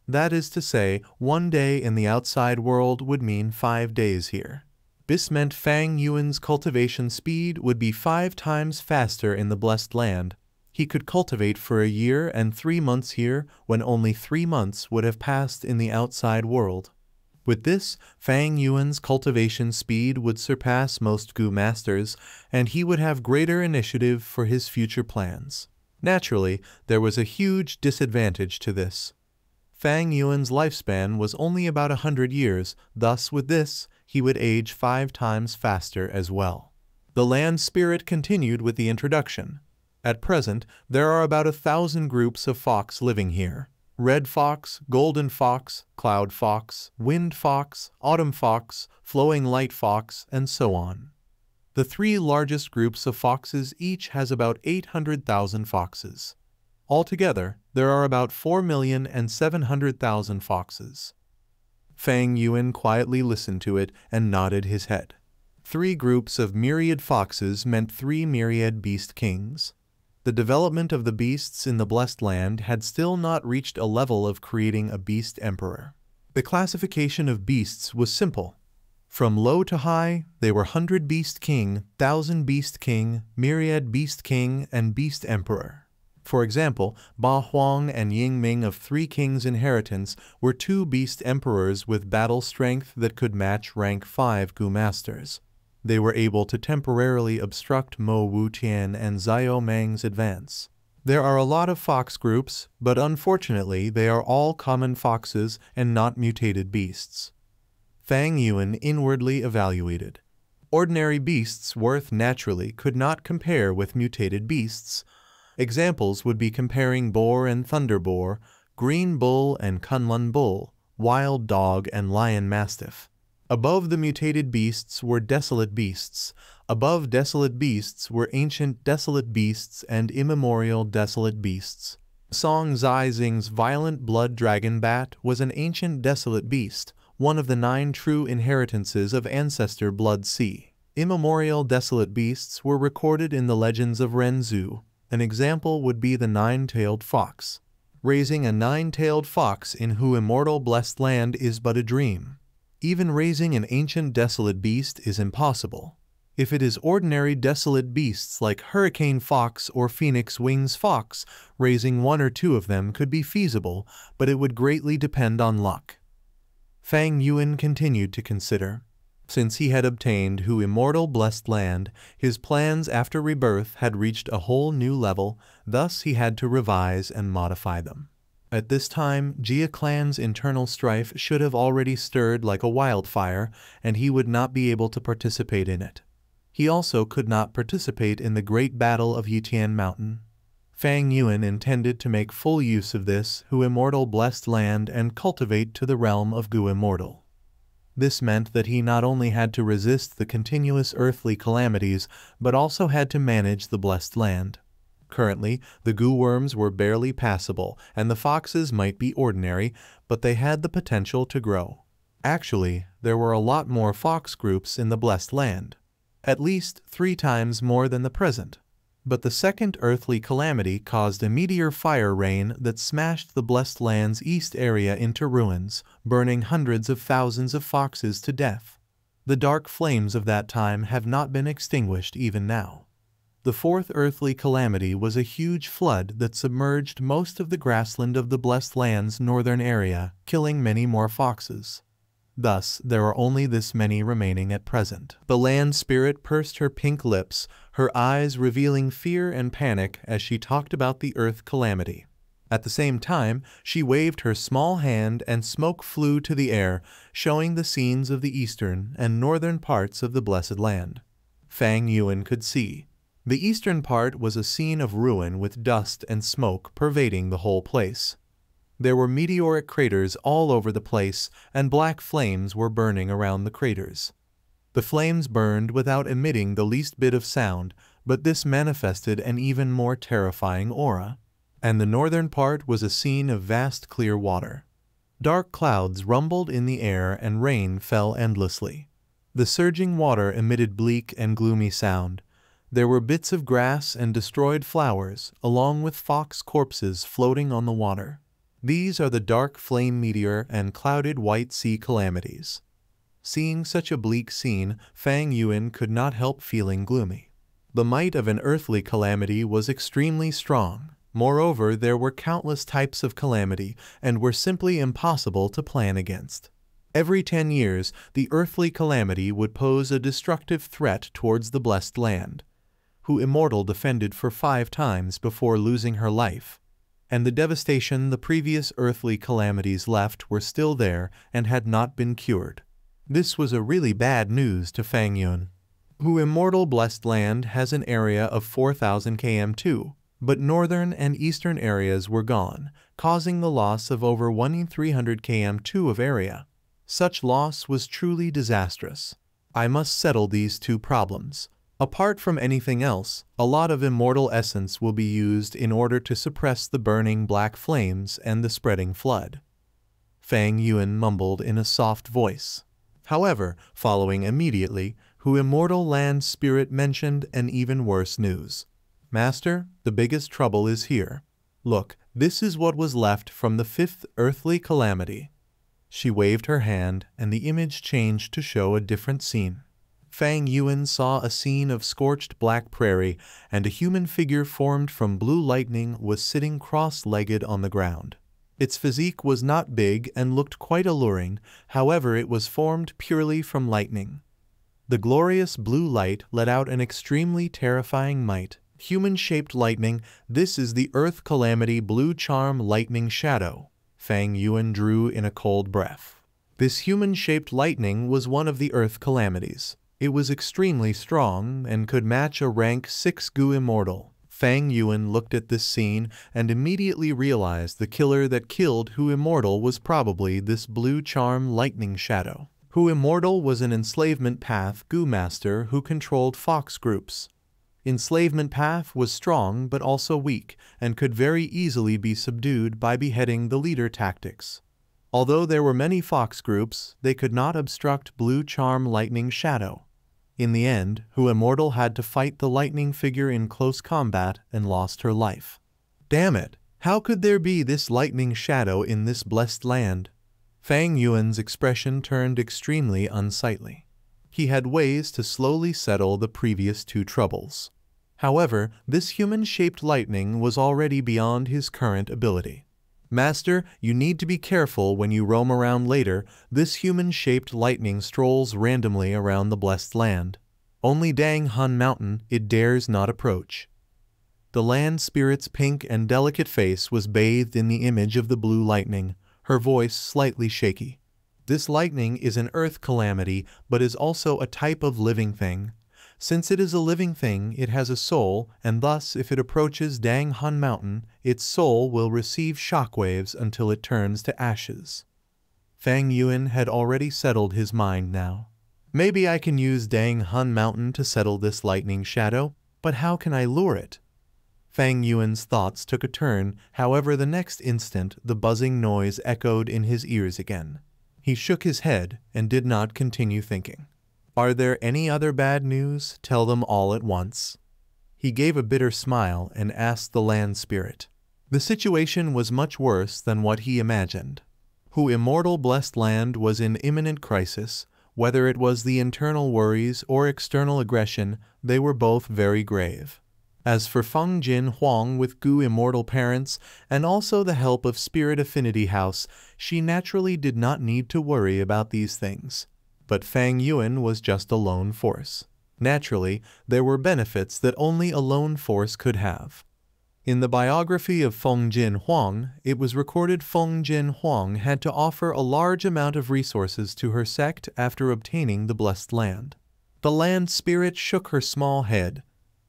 That is to say, 1 day in the outside world would mean 5 days here. This meant Fang Yuan's cultivation speed would be 5 times faster in the Blessed Land. he could cultivate for a year and 3 months here when only 3 months would have passed in the outside world. With this, Fang Yuan's cultivation speed would surpass most Gu masters, and he would have greater initiative for his future plans. Naturally, there was a huge disadvantage to this. Fang Yuan's lifespan was only about 100 years, thus with this, he would age 5 times faster as well. The land spirit continued with the introduction. At present, there are about 1,000 groups of fox living here. Red fox, golden fox, cloud fox, wind fox, autumn fox, flowing light fox, and so on. The 3 largest groups of foxes each has about 800,000 foxes. Altogether, there are about 4,700,000 foxes. Fang Yuan quietly listened to it and nodded his head. 3 groups of myriad foxes meant 3 myriad beast kings. The development of the beasts in the Blessed Land had still not reached a level of creating a beast emperor. The classification of beasts was simple. From low to high, they were 100 beast king, 1,000 beast king, myriad beast king, and beast emperor. For example, Ba Huang and Ying Ming of Three Kings' Inheritance were 2 beast emperors with battle strength that could match rank 5 Gu masters. They were able to temporarily obstruct Mo Wu Tian and Xiao Meng's advance. There are a lot of fox groups, but unfortunately they are all common foxes and not mutated beasts. Fang Yuan inwardly evaluated. Ordinary beasts' worth naturally could not compare with mutated beasts. Examples would be comparing boar and thunder boar, green bull and Kunlun bull, wild dog and lion mastiff. Above the mutated beasts were desolate beasts. Above desolate beasts were ancient desolate beasts and immemorial desolate beasts. Song Zi Xing's Violent Blood Dragon Bat was an ancient desolate beast, one of the 9 true inheritances of Ancestor Blood Sea. Immemorial desolate beasts were recorded in the legends of Ren Zhu. An example would be the 9-tailed fox. Raising a 9-tailed fox in Hu Immortal Blessed Land is but a dream. Even raising an ancient desolate beast is impossible. If it is ordinary desolate beasts like Hurricane Fox or Phoenix Wings Fox, raising 1 or 2 of them could be feasible, but it would greatly depend on luck. Fang Yuan continued to consider. Since he had obtained Hu Immortal Blessed Land, his plans after rebirth had reached a whole new level, thus he had to revise and modify them. At this time, Jia Clan's internal strife should have already stirred like a wildfire, and he would not be able to participate in it. He also could not participate in the great battle of Yitian Mountain. Fang Yuan intended to make full use of this Hu Immortal Blessed Land and cultivate to the realm of Gu Immortal. This meant that he not only had to resist the continuous earthly calamities, but also had to manage the Blessed Land. Currently, the Gu worms were barely passable, and the foxes might be ordinary, but they had the potential to grow. Actually, there were a lot more fox groups in the Blessed Land. At least 3 times more than the present. But the second earthly calamity caused a meteor fire rain that smashed the Blessed Land's east area into ruins, burning hundreds of thousands of foxes to death. The dark flames of that time have not been extinguished even now. The 4th earthly calamity was a huge flood that submerged most of the grassland of the Blessed Land's northern area, killing many more foxes. Thus, there are only this many remaining at present. The land spirit pursed her pink lips, her eyes revealing fear and panic as she talked about the earth calamity. At the same time, she waved her small hand and smoke flew to the air, showing the scenes of the eastern and northern parts of the Blessed Land. Fang Yuan could see. The eastern part was a scene of ruin with dust and smoke pervading the whole place. There were meteoric craters all over the place, and black flames were burning around the craters. The flames burned without emitting the least bit of sound, but this manifested an even more terrifying aura. And the northern part was a scene of vast clear water. Dark clouds rumbled in the air and rain fell endlessly. The surging water emitted bleak and gloomy sound. There were bits of grass and destroyed flowers, along with fox corpses floating on the water. These are the dark flame meteor and clouded white sea calamities. Seeing such a bleak scene, Fang Yuan could not help feeling gloomy. The might of an earthly calamity was extremely strong. Moreover, there were countless types of calamity and were simply impossible to plan against. Every 10 years, the earthly calamity would pose a destructive threat towards the Blessed Land. Hu Immortal defended for 5 times before losing her life, and the devastation the previous earthly calamities left were still there and had not been cured. This was a really bad news to Fang Yuan. Hu Immortal Blessed Land has an area of 4,000 km², but northern and eastern areas were gone, causing the loss of over 1,300 km² of area. Such loss was truly disastrous. I must settle these two problems. Apart from anything else, a lot of immortal essence will be used in order to suppress the burning black flames and the spreading flood, Fang Yuan mumbled in a soft voice. However, following immediately, Hu Immortal Land Spirit mentioned an even worse news. Master, the biggest trouble is here. Look, this is what was left from the 5th earthly calamity. She waved her hand, and the image changed to show a different scene. Fang Yuan saw a scene of scorched black prairie, and a human figure formed from blue lightning was sitting cross-legged on the ground. Its physique was not big and looked quite alluring, however it was formed purely from lightning. The glorious blue light let out an extremely terrifying might. Human-shaped lightning, this is the Earth Calamity Blue Charm Lightning Shadow, Fang Yuan drew in a cold breath. This human-shaped lightning was one of the Earth Calamities. It was extremely strong and could match a rank 6 Gu Immortal. Fang Yuan looked at this scene and immediately realized the killer that killed Hu Immortal was probably this Blue Charm Lightning Shadow. Hu Immortal was an Enslavement Path Gu Master who controlled fox groups. Enslavement Path was strong but also weak and could very easily be subdued by beheading the leader tactics. Although there were many fox groups, they could not obstruct Blue Charm Lightning Shadow. In the end, Hu Immortal had to fight the lightning figure in close combat and lost her life. Damn it! How could there be this lightning shadow in this blessed land? Fang Yuan's expression turned extremely unsightly. He had ways to slowly settle the previous 2 troubles. However, this human-shaped lightning was already beyond his current ability. Master, you need to be careful when you roam around later. This human-shaped lightning strolls randomly around the blessed land. Only Dang Hun Mountain it dares not approach. The land spirit's pink and delicate face was bathed in the image of the blue lightning, her voice slightly shaky. This lightning is an earth calamity but is also a type of living thing. Since it is a living thing, it has a soul, and thus if it approaches Dang Hun Mountain, its soul will receive shockwaves until it turns to ashes. Fang Yuan had already settled his mind now. Maybe I can use Dang Hun Mountain to settle this lightning shadow, but how can I lure it? Fang Yuan's thoughts took a turn, however the next instant the buzzing noise echoed in his ears again. He shook his head and did not continue thinking. Are there any other bad news? Tell them all at once. He gave a bitter smile and asked the land spirit. The situation was much worse than what he imagined. Hu Immortal Blessed Land was in imminent crisis. Whether it was the internal worries or external aggression, they were both very grave. As for Feng Jin Huang with Gu Immortal parents and also the help of Spirit Affinity House, she naturally did not need to worry about these things. But Fang Yuan was just a lone force. Naturally, there were benefits that only a lone force could have. In the biography of Feng Jin Huang, it was recorded Feng Jin Huang had to offer a large amount of resources to her sect after obtaining the Blessed Land. The land spirit shook her small head.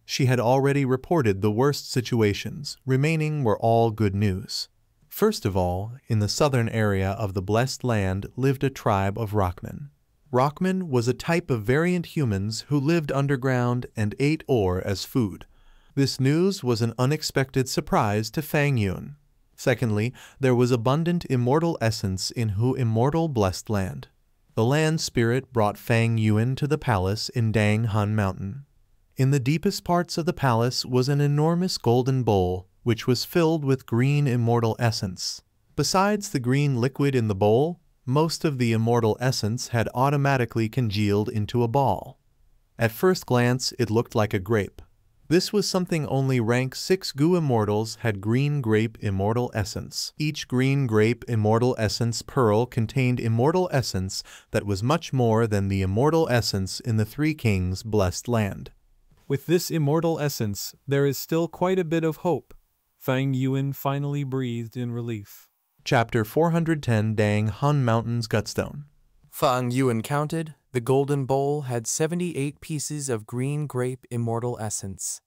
She had already reported the worst situations, remaining were all good news. First of all, in the southern area of the Blessed Land lived a tribe of Rockmen. Rockman was a type of variant humans who lived underground and ate ore as food. This news was an unexpected surprise to Fang Yuan. Secondly, there was abundant immortal essence in Hu Immortal Blessed Land. The land spirit brought Fang Yuan to the palace in Dang Hun Mountain. In the deepest parts of the palace was an enormous golden bowl, which was filled with green immortal essence. Besides the green liquid in the bowl, most of the immortal essence had automatically congealed into a ball. At first glance, it looked like a grape, This was something only rank 6 Gu Immortals had. Green Grape Immortal Essence. Each Green Grape Immortal Essence pearl contained Immortal Essence that was much more than the Immortal Essence in the Three Kings' Blessed Land. With this Immortal Essence, there is still quite a bit of hope. Fang Yuan finally breathed in relief. Chapter 410 Dang Hun Mountain's Gutstone. Fang Yuan counted. The golden bowl had 78 pieces of green grape immortal essence.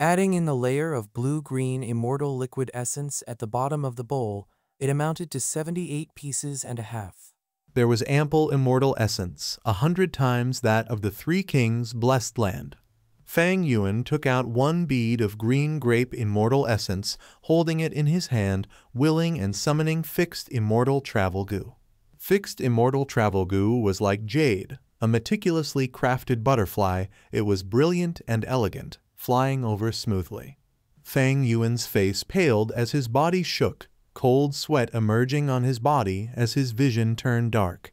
Adding in the layer of blue-green immortal liquid essence at the bottom of the bowl, it amounted to 78 pieces and a half. There was ample immortal essence, 100 times that of the Three Kings' Blessed Land. Fang Yuan took out one bead of green grape immortal essence, holding it in his hand, willing and summoning Fixed Immortal Travel Gu. Fixed Immortal Travel Gu was like jade, a meticulously crafted butterfly. It was brilliant and elegant, flying over smoothly. Fang Yuan's face paled as his body shook, cold sweat emerging on his body as his vision turned dark.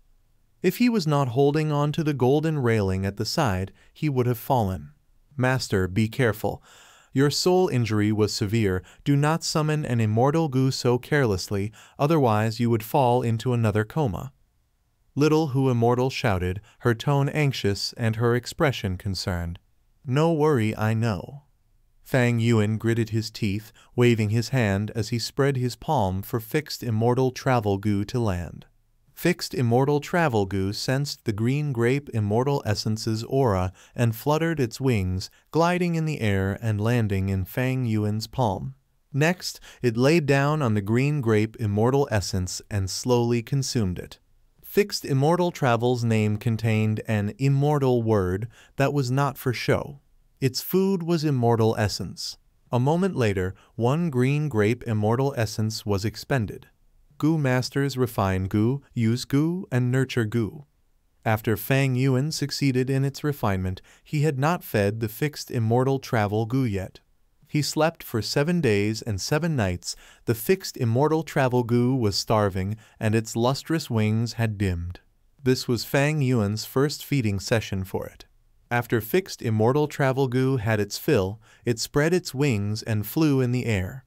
If he was not holding on to the golden railing at the side, he would have fallen. Master, be careful. Your soul injury was severe. Do not summon an immortal Gu so carelessly, otherwise you would fall into another coma. Little Hu Immortal shouted, her tone anxious and her expression concerned. No worry, I know. Fang Yuan gritted his teeth, waving his hand as he spread his palm for Fixed Immortal Travel Gu to land. Fixed Immortal Travel Gu sensed the green grape immortal essence's aura and fluttered its wings, gliding in the air and landing in Fang Yuan's palm. Next, it lay down on the green grape immortal essence and slowly consumed it. Fixed Immortal Travel's name contained an immortal word that was not for show. Its food was immortal essence. A moment later, one green grape immortal essence was expended. Gu masters refine Gu, use Gu, and nurture Gu. After Fang Yuan succeeded in its refinement, he had not fed the Fixed Immortal Travel Gu yet. He slept for 7 days and 7 nights. The Fixed Immortal Travel Gu was starving, and its lustrous wings had dimmed. This was Fang Yuan's first feeding session for it. After Fixed Immortal Travel Gu had its fill, it spread its wings and flew in the air.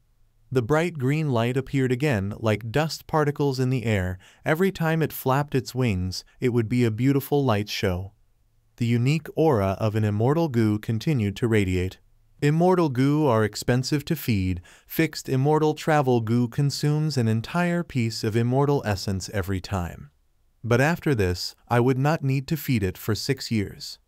The bright green light appeared again like dust particles in the air. Every time it flapped its wings, it would be a beautiful light show. The unique aura of an immortal Gu continued to radiate. Immortal Gu are expensive to feed. Fixed Immortal Travel Gu consumes an entire piece of immortal essence every time. But after this, I would not need to feed it for 6 years.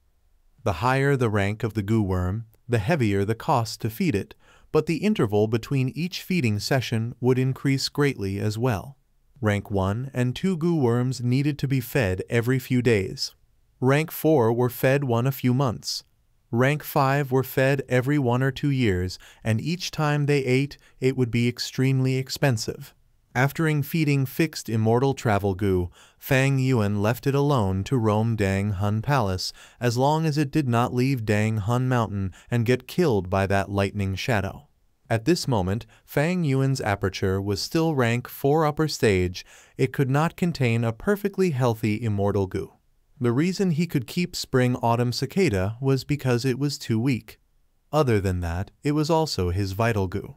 The higher the rank of the Gu worm, the heavier the cost to feed it, but the interval between each feeding session would increase greatly as well. Rank 1 and 2 Gu worms needed to be fed every few days. Rank 4 were fed one a few months. Rank 5 were fed every 1 or 2 years, and each time they ate, it would be extremely expensive. After feeding Fixed Immortal Travel Gu, Fang Yuan left it alone to roam Dang Hun Palace, as long as it did not leave Dang Hun Mountain and get killed by that lightning shadow. At this moment, Fang Yuan's aperture was still rank 4 upper stage. It could not contain a perfectly healthy immortal Gu. The reason he could keep Spring-Autumn Cicada was because it was too weak. Other than that, it was also his vital Gu.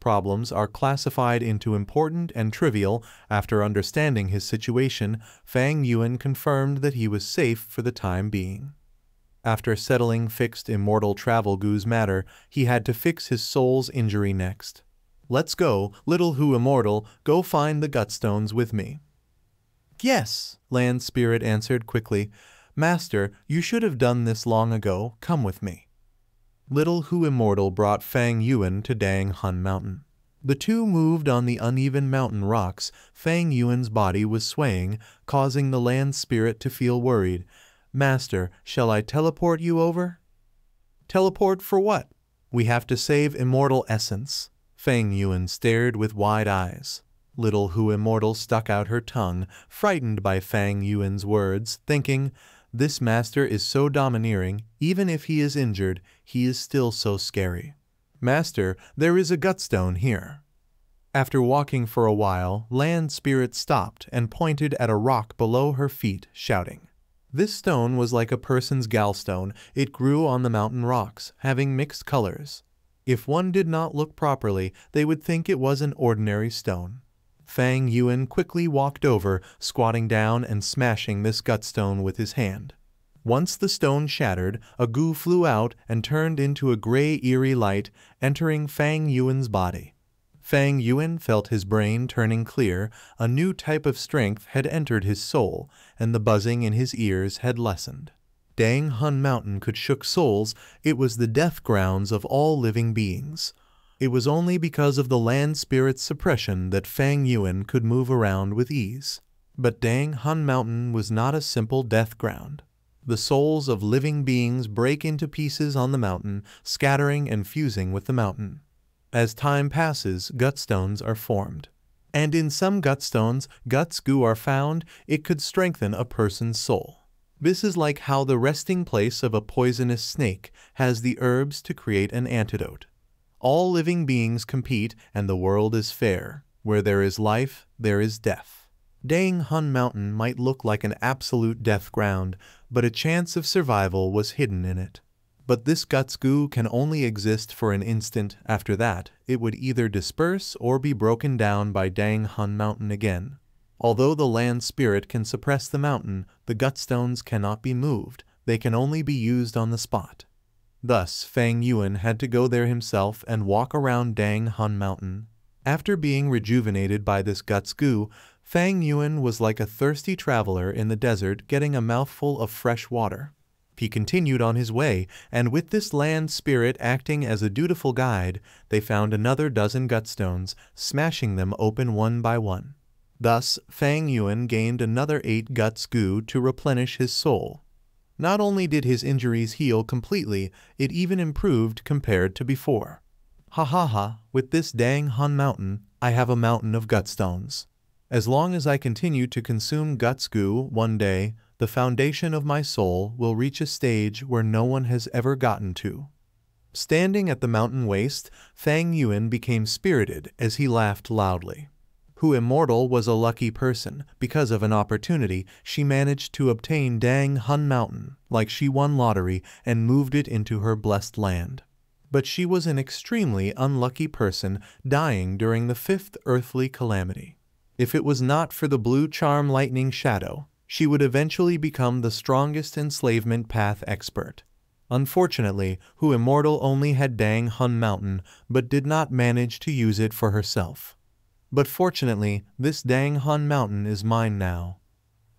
Problems are classified into important and trivial. After understanding his situation, Fang Yuan confirmed that he was safe for the time being. After settling Fixed Immortal Travel Gu's matter, he had to fix his soul's injury next. Let's go, Little Hu Immortal, go find the gutstones with me. Yes, Land Spirit answered quickly. Master, you should have done this long ago, come with me. Little Hu Immortal brought Fang Yuan to Dang Hun Mountain. The two moved on the uneven mountain rocks. Fang Yuan's body was swaying, causing the Land Spirit to feel worried. Master, shall I teleport you over? Teleport for what? We have to save immortal essence. Fang Yuan stared with wide eyes. Little Hu Immortal stuck out her tongue, frightened by Fang Yuan's words, thinking, this master is so domineering, even if he is injured, he is still so scary. Master, there is a gutstone here. After walking for a while, Land Spirit stopped and pointed at a rock below her feet, shouting, This stone was like a person's gallstone. It grew on the mountain rocks, having mixed colors. If one did not look properly, they would think it was an ordinary stone. Fang Yuan quickly walked over, squatting down and smashing this gutstone with his hand. Once the stone shattered, a goo flew out and turned into a gray eerie light, entering Fang Yuan's body. Fang Yuan felt his brain turning clear, a new type of strength had entered his soul, and the buzzing in his ears had lessened. Dang Hun Mountain could shook souls, it was the death grounds of all living beings. It was only because of the land spirit's suppression that Fang Yuan could move around with ease. But Dang Hun Mountain was not a simple death ground. The souls of living beings break into pieces on the mountain, scattering and fusing with the mountain. As time passes, gutstones are formed. And in some gutstones, guts goo are found, it could strengthen a person's soul. This is like how the resting place of a poisonous snake has the herbs to create an antidote. All living beings compete, and the world is fair. Where there is life, there is death. Dang Hun Mountain might look like an absolute death ground, but a chance of survival was hidden in it. But this guts goo can only exist for an instant. After that, it would either disperse or be broken down by Dang Hun Mountain again. Although the land spirit can suppress the mountain, the gutstones cannot be moved, they can only be used on the spot. Thus, Fang Yuan had to go there himself and walk around Dang Hun Mountain. After being rejuvenated by this guts goo, Fang Yuan was like a thirsty traveler in the desert getting a mouthful of fresh water. He continued on his way, and with this land spirit acting as a dutiful guide, they found another dozen gutstones, smashing them open one by one. Thus, Fang Yuan gained another 8 guts goo to replenish his soul. Not only did his injuries heal completely, it even improved compared to before. Ha ha ha, with this Dang Hun Mountain, I have a mountain of gutstones. As long as I continue to consume guts goo, one day, the foundation of my soul will reach a stage where no one has ever gotten to. Standing at the mountain waist, Fang Yuan became spirited as he laughed loudly. Hu Immortal was a lucky person. Because of an opportunity, she managed to obtain Dang Hun Mountain, like she won lottery, and moved it into her blessed land. But she was an extremely unlucky person, dying during the 5th earthly calamity. If it was not for the Blue Charm Lightning Shadow, she would eventually become the strongest enslavement path expert. Unfortunately, Hu Immortal only had Dang Hun Mountain, but did not manage to use it for herself. But fortunately, this Dang Hun Mountain is mine now.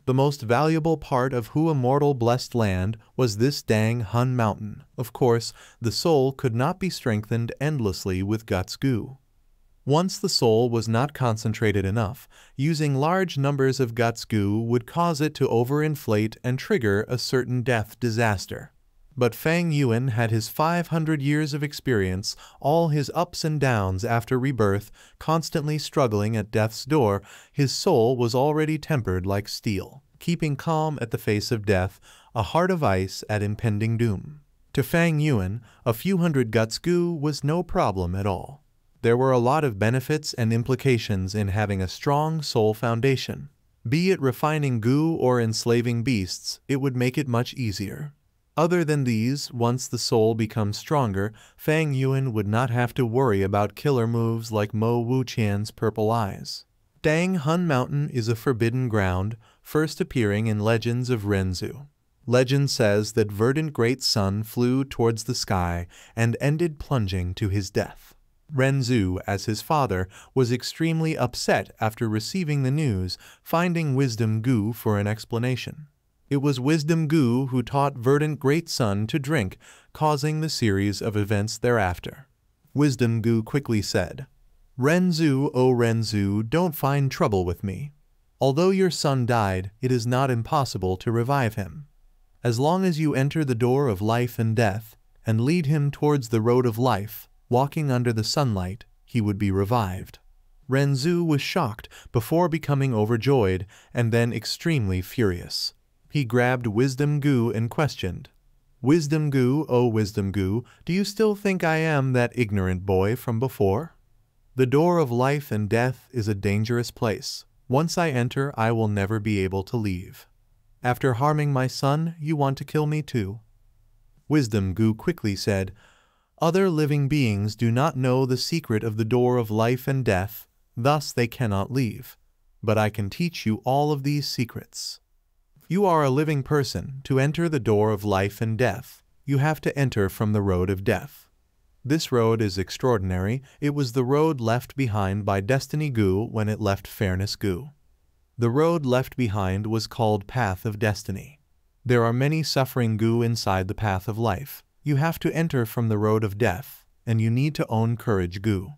The most valuable part of Hu Immortal Blessed Land was this Dang Hun Mountain. Of course, the soul could not be strengthened endlessly with guts goo. Once the soul was not concentrated enough, using large numbers of guts goo would cause it to overinflate and trigger a certain death disaster. But Fang Yuan had his 500 years of experience, all his ups and downs after rebirth, constantly struggling at death's door. His soul was already tempered like steel, keeping calm at the face of death, a heart of ice at impending doom. To Fang Yuan, a few hundred guts goo was no problem at all. There were a lot of benefits and implications in having a strong soul foundation. Be it refining goo or enslaving beasts, it would make it much easier. Other than these, once the soul becomes stronger, Fang Yuan would not have to worry about killer moves like Mo Wuqian's purple eyes. Dang Hun Mountain is a forbidden ground, first appearing in Legends of Ren Zhu. Legend says that verdant great sun flew towards the sky and ended plunging to his death. Ren Zhu, as his father, was extremely upset after receiving the news, finding Wisdom Gu for an explanation. It was Wisdom Gu who taught Verdant Great Sun to drink, causing the series of events thereafter. Wisdom Gu quickly said, "Ren Zhu, oh Ren Zhu, don't find trouble with me. Although your son died, it is not impossible to revive him. As long as you enter the door of life and death, and lead him towards the road of life, walking under the sunlight, he would be revived." Ren Zhu was shocked before becoming overjoyed and then extremely furious. He grabbed Wisdom Gu and questioned, "Wisdom Gu, oh Wisdom Gu, do you still think I am that ignorant boy from before? The door of life and death is a dangerous place. Once I enter, I will never be able to leave. After harming my son, you want to kill me too?" Wisdom Gu quickly said, "Other living beings do not know the secret of the door of life and death, thus they cannot leave. But I can teach you all of these secrets. You are a living person. To enter the door of life and death, you have to enter from the road of death. This road is extraordinary. It was the road left behind by Destiny Gu when it left Fairness Gu. The road left behind was called Path of Destiny. There are many suffering Gu inside the Path of Life. You have to enter from the road of death, and you need to own Courage Gu.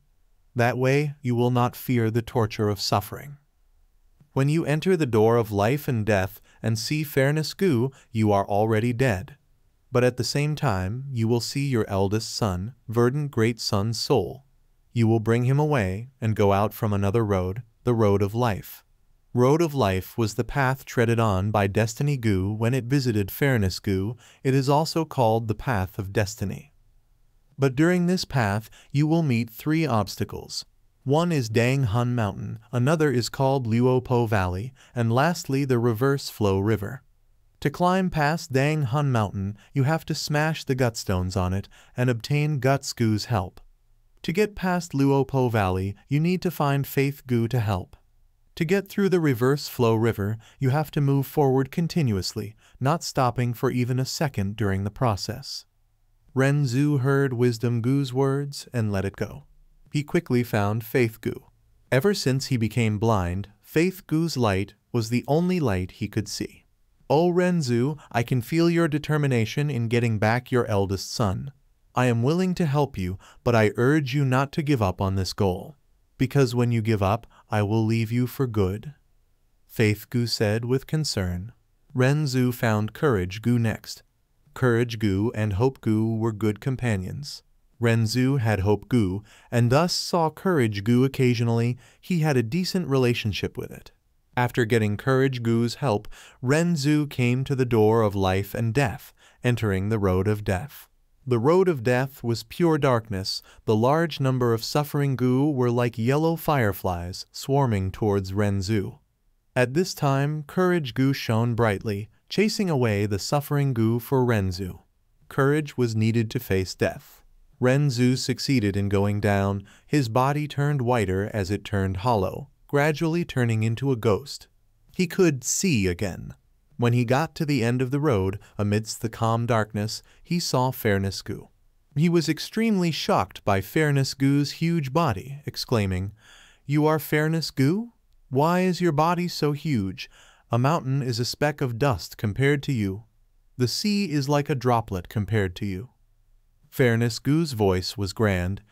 That way, you will not fear the torture of suffering. When you enter the door of life and death and see Fairness Gu, you are already dead. But at the same time, you will see your eldest son, Verdant Great Sun's soul. You will bring him away and go out from another road, the road of life. Road of Life was the path treaded on by Destiny Gu when it visited Fairness Gu. It is also called the Path of Destiny. But during this path, you will meet three obstacles. One is Dang Hun Mountain, another is called Liuopo Valley, and lastly the Reverse Flow River. To climb past Dang Hun Mountain, you have to smash the gutstones on it and obtain Guts Gu's help. To get past Liuopo Valley, you need to find Faith Gu to help. To get through the Reverse Flow River, you have to move forward continuously, not stopping for even a second during the process." Ren Zhu heard Wisdom Gu's words and let it go. He quickly found Faith Gu. Ever since he became blind, Faith Gu's light was the only light he could see. "Oh Ren Zhu, I can feel your determination in getting back your eldest son. I am willing to help you, but I urge you not to give up on this goal. Because when you give up, I will leave you for good," Faith Gu said with concern. Ren Zhu found Courage Gu next. Courage Gu and Hope Gu were good companions. Ren Zhu had Hope Gu and thus saw Courage Gu occasionally. He had a decent relationship with it. After getting Courage Gu's help, Ren Zhu came to the door of life and death, entering the road of death. The road of death was pure darkness. The large number of suffering Gu were like yellow fireflies swarming towards Ren Zhu. At this time, Courage Gu shone brightly, chasing away the suffering Gu for Ren Zhu. Courage was needed to face death. Ren Zhu succeeded in going down. His body turned whiter as it turned hollow, gradually turning into a ghost. He could see again. When he got to the end of the road, amidst the calm darkness, he saw Fairness Gu. He was extremely shocked by Fairness Gu's huge body, exclaiming, "You are Fairness Gu? Why is your body so huge? A mountain is a speck of dust compared to you. The sea is like a droplet compared to you." Fairness Gu's voice was grand.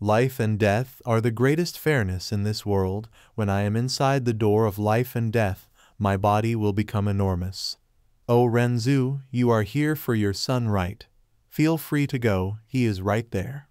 "Life and death are the greatest fairness in this world. When I am inside the door of life and death, my body will become enormous. Oh Ren Zhu, you are here for your son, right? Feel free to go, he is right there."